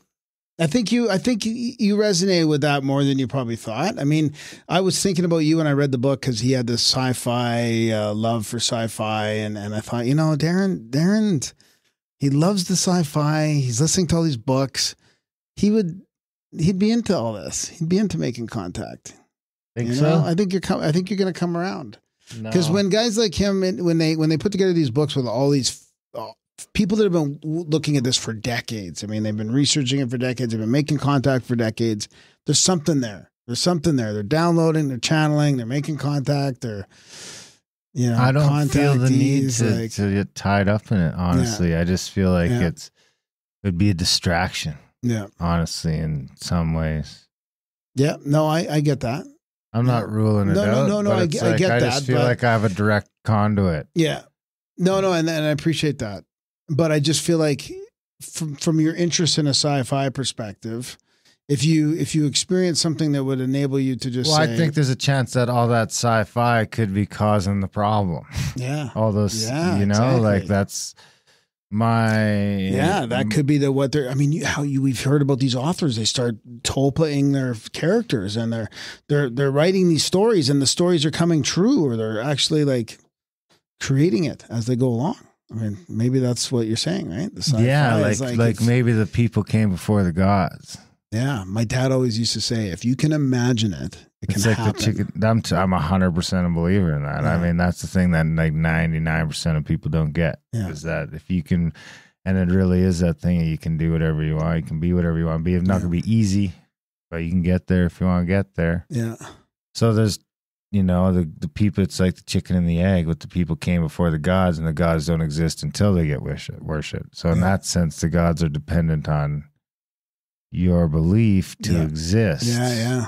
I think you resonate with that more than you probably thought. I mean, I was thinking about you when I read the book because he had this sci-fi love for sci-fi, and I thought, you know, Darren, he loves the sci-fi. He's listening to all these books. He'd be into all this. He'd be into Making Contact. You know? I think you're going to come around because when guys like him, when they put together these books with all these people that have been looking at this for decades. I mean, they've been researching it for decades. They've been making contact for decades. There's something there. They're downloading, they're channeling, they're making contact. They're, you know, I don't feel the need to get tied up in it. Honestly, yeah. I just feel like it would be a distraction. Yeah. Honestly, in some ways. Yeah. No, I get that. I'm not ruling it out. No. I get that. I just feel like I have a direct conduit. Yeah. No. And I appreciate that. But I just feel like from your interest in a sci-fi perspective, if you experience something that would enable you to just I think there's a chance that all that sci-fi could be causing the problem. Yeah. All those, you know, exactly. Like that's my... Yeah, that could be what they're... I mean, we've heard about these authors. They start role-playing their characters and they're writing these stories and the stories are coming true or they're actually like creating it as they go along. I mean, maybe that's what you're saying, right? The sci-fi is like maybe the people came before the gods. Yeah, my dad always used to say, if you can imagine it, it's can like happen. The chicken. I'm 100% a believer in that. Yeah. I mean, that's the thing that like 99% of people don't get is that if you can, and it really is that thing. You can do whatever you want. You can be whatever you want to be. It's not gonna be easy, but you can get there if you want to get there. Yeah. So there's. You know, the people, it's like the chicken and the egg, but the people came before the gods and the gods don't exist until they get worshiped. So in that sense, the gods are dependent on your belief to exist. Yeah.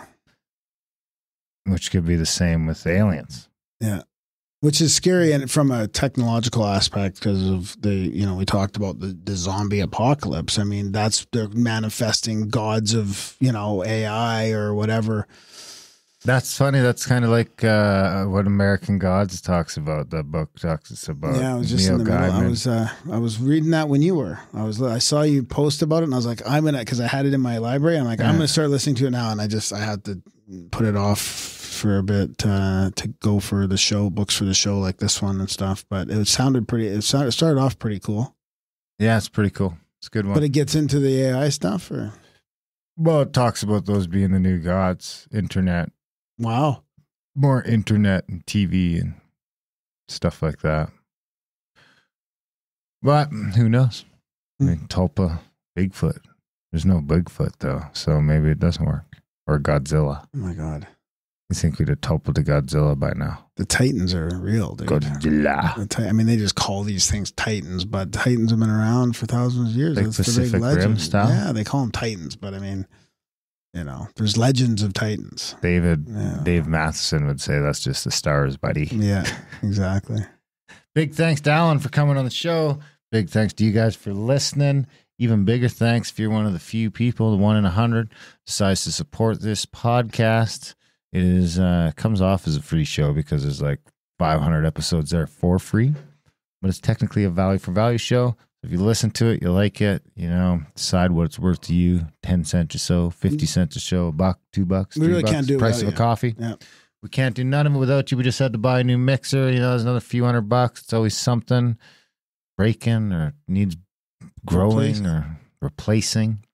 Which could be the same with aliens. Yeah. Which is scary and from a technological aspect because of the, you know, we talked about the zombie apocalypse. I mean, they're manifesting gods of, you know, AI or whatever. That's funny. That's kind of like what American Gods talks about. That book talks about. Yeah, I was just Neil in the middle. Gaiman. I was reading that when you were. I saw you post about it, and I was like, I'm gonna, because I had it in my library. I'm like, I'm gonna start listening to it now, and I had to put it off for a bit to go for the show, books for the show like this one and stuff. But it sounded pretty. It started off pretty cool. Yeah, it's pretty cool. It's a good one. But it gets into the AI stuff, or well, it talks about those being the new gods, internet. Wow. More internet and TV and stuff like that. But who knows? I mean, Tulpa, Bigfoot. There's no Bigfoot, though, so maybe it doesn't work. Or Godzilla. Oh, my God. You think we'd have Tulpa to Godzilla by now. The Titans are real, dude. Godzilla. I mean, they just call these things Titans, but Titans have been around for thousands of years. Like that's Pacific the big legend. Rim style? Yeah, they call them Titans, but I mean... You know, there's legends of Titans. Dave Matheson would say that's just the stars, buddy. Yeah, exactly. Big thanks to Alan for coming on the show. Big thanks to you guys for listening. Even bigger thanks if you're one of the few people, the 1 in 100, decides to support this podcast. It is comes off as a free show because there's like 500 episodes there for free, but it's technically a value for value show. If you listen to it, you like it, you know, decide what it's worth to you, 10 cents or so, 50 cents a show, $1, $2, we really can't do price of a coffee. Yeah. We can't do none of it without you. We just had to buy a new mixer. You know, there's another few $100. It's always something breaking or needs growing or replacing.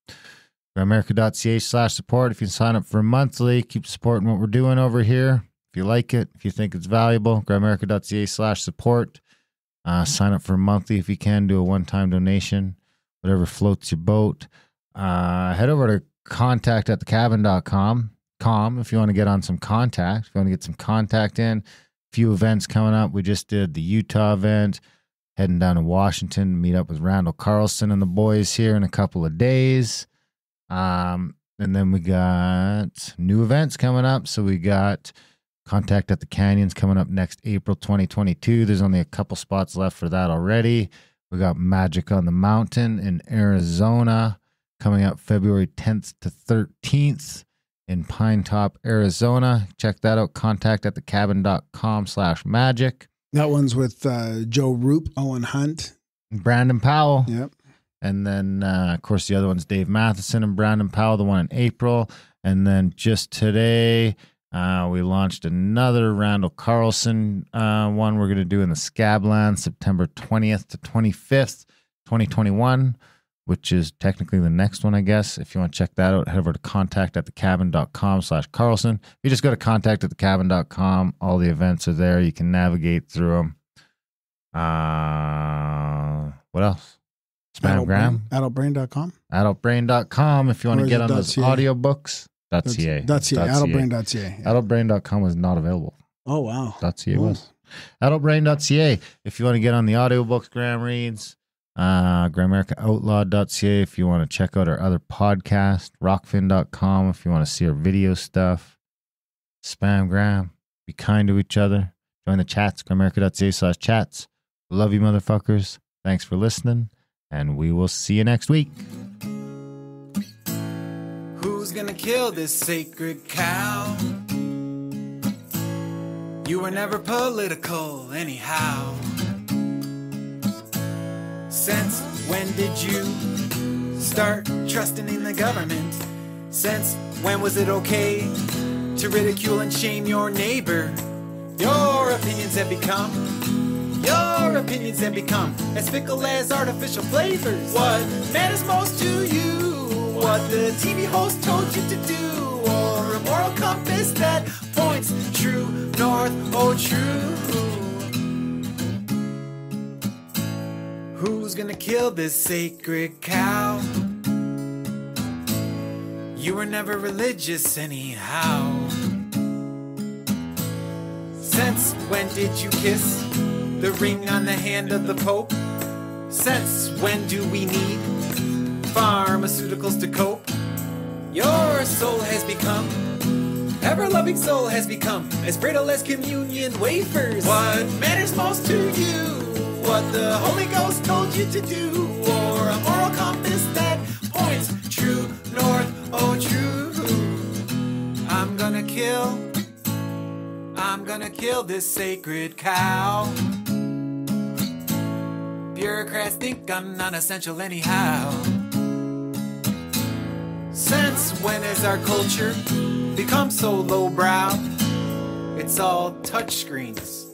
Grimerica.ca/support. If you sign up for monthly, keep supporting what we're doing over here. If you like it, if you think it's valuable, Grimerica.ca/support. Sign up for monthly if you can. Do a one-time donation, whatever floats your boat. Head over to contact@thecabin.com if you want to get on some contact, if you want to get some contact in. A few events coming up. We just did the Utah event. Heading down to Washington to meet up with Randall Carlson and the boys here in a couple of days. And then we got new events coming up. So we got... Contact at the Canyons coming up next April 2022. There's only a couple spots left for that already. We got Magic on the Mountain in Arizona coming up February 10th to 13th in Pine Top, Arizona. Check that out. Contact@thecabin.com/magic. That one's with Joe Roop, Owen Hunt. Brandon Powell. Yep. And then, of course, the other one's Dave Matheson and Brandon Powell, the one in April. And then just today, we launched another Randall Carlson one we're going to do in the Scablands, September 20th to 25th, 2021, which is technically the next one, I guess. If you want to check that out, head over to contactatthecabin.com/Carlson. If you just go to contactatthecabin.com, all the events are there. You can navigate through them. What else? Spamgram? Adultbrain.com. Adultbrain.com if you want to get on those audiobooks. .ca. .ca. Adultbrain.ca. Adultbrain.com was not available. Oh, wow. .ca was. Adultbrain.ca if you want to get on the audiobooks, Graham Reads. Grimerica Outlawed.ca if you want to check out our other podcast. Rockfin.com if you want to see our video stuff. Spamgram. Be kind to each other. Join the chats. Grimerica.ca/chats. Love you, motherfuckers. Thanks for listening. And we will see you next week. Who's gonna kill this sacred cow? You were never political, anyhow. Since when did you start trusting in the government? Since when was it okay to ridicule and shame your neighbor? Your opinions have become... your opinions have become as fickle as artificial flavors. What matters most to you? What the TV host told you to do? Or a moral compass that points true north, oh true. Who's gonna kill this sacred cow? You were never religious anyhow. Since when did you kiss the ring on the hand of the Pope? Since when do we need pharmaceuticals to cope? Your soul has become, ever-loving soul has become, as brittle as communion wafers. What matters most to you? What the Holy Ghost told you to do? Or a moral compass that points true north, oh true. I'm gonna kill this sacred cow. Bureaucrats think I'm non-essential anyhow. Since when has our culture become so lowbrow? It's all touchscreens,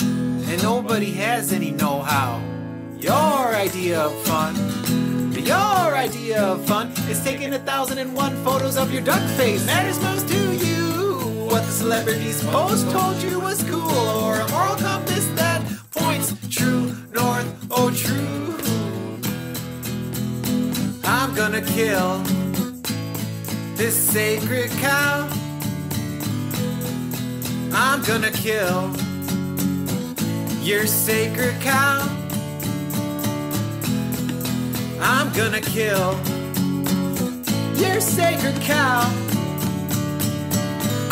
and nobody has any know-how. Your idea of fun, your idea of fun is taking 1,001 photos of your duck face. Matters most to you. What the celebrities most told you was cool, or a moral compass that points true north, oh true. I'm gonna kill this sacred cow. I'm gonna kill your sacred cow. I'm gonna kill your sacred cow.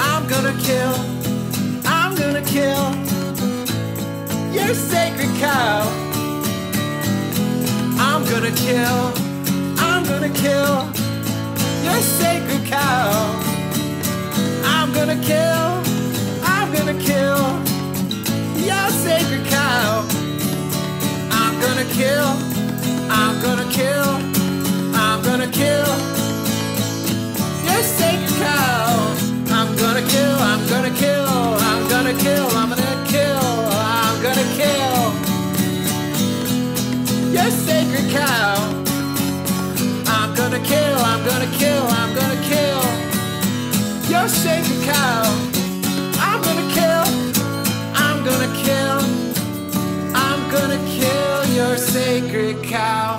I'm gonna kill your sacred cow. I'm gonna kill your sacred cow. I'm gonna kill your sacred cow. I'm gonna kill your sacred cow. I'm gonna kill your sacred cow. I'm gonna kill your sacred cow. I'm gonna kill your sacred cow.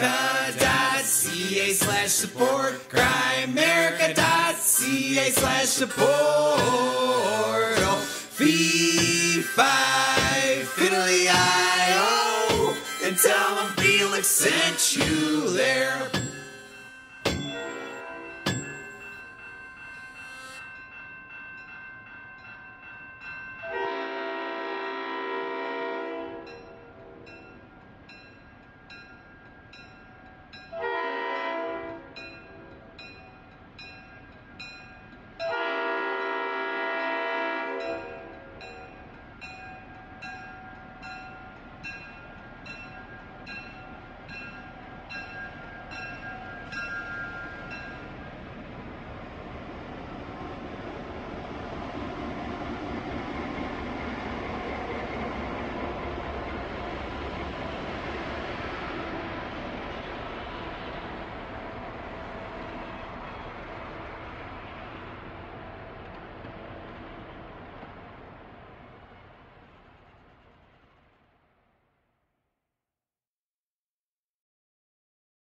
Grimerica.ca/support. Grimerica.ca/support. Fee five fiddly IO and tell them Felix sent you there.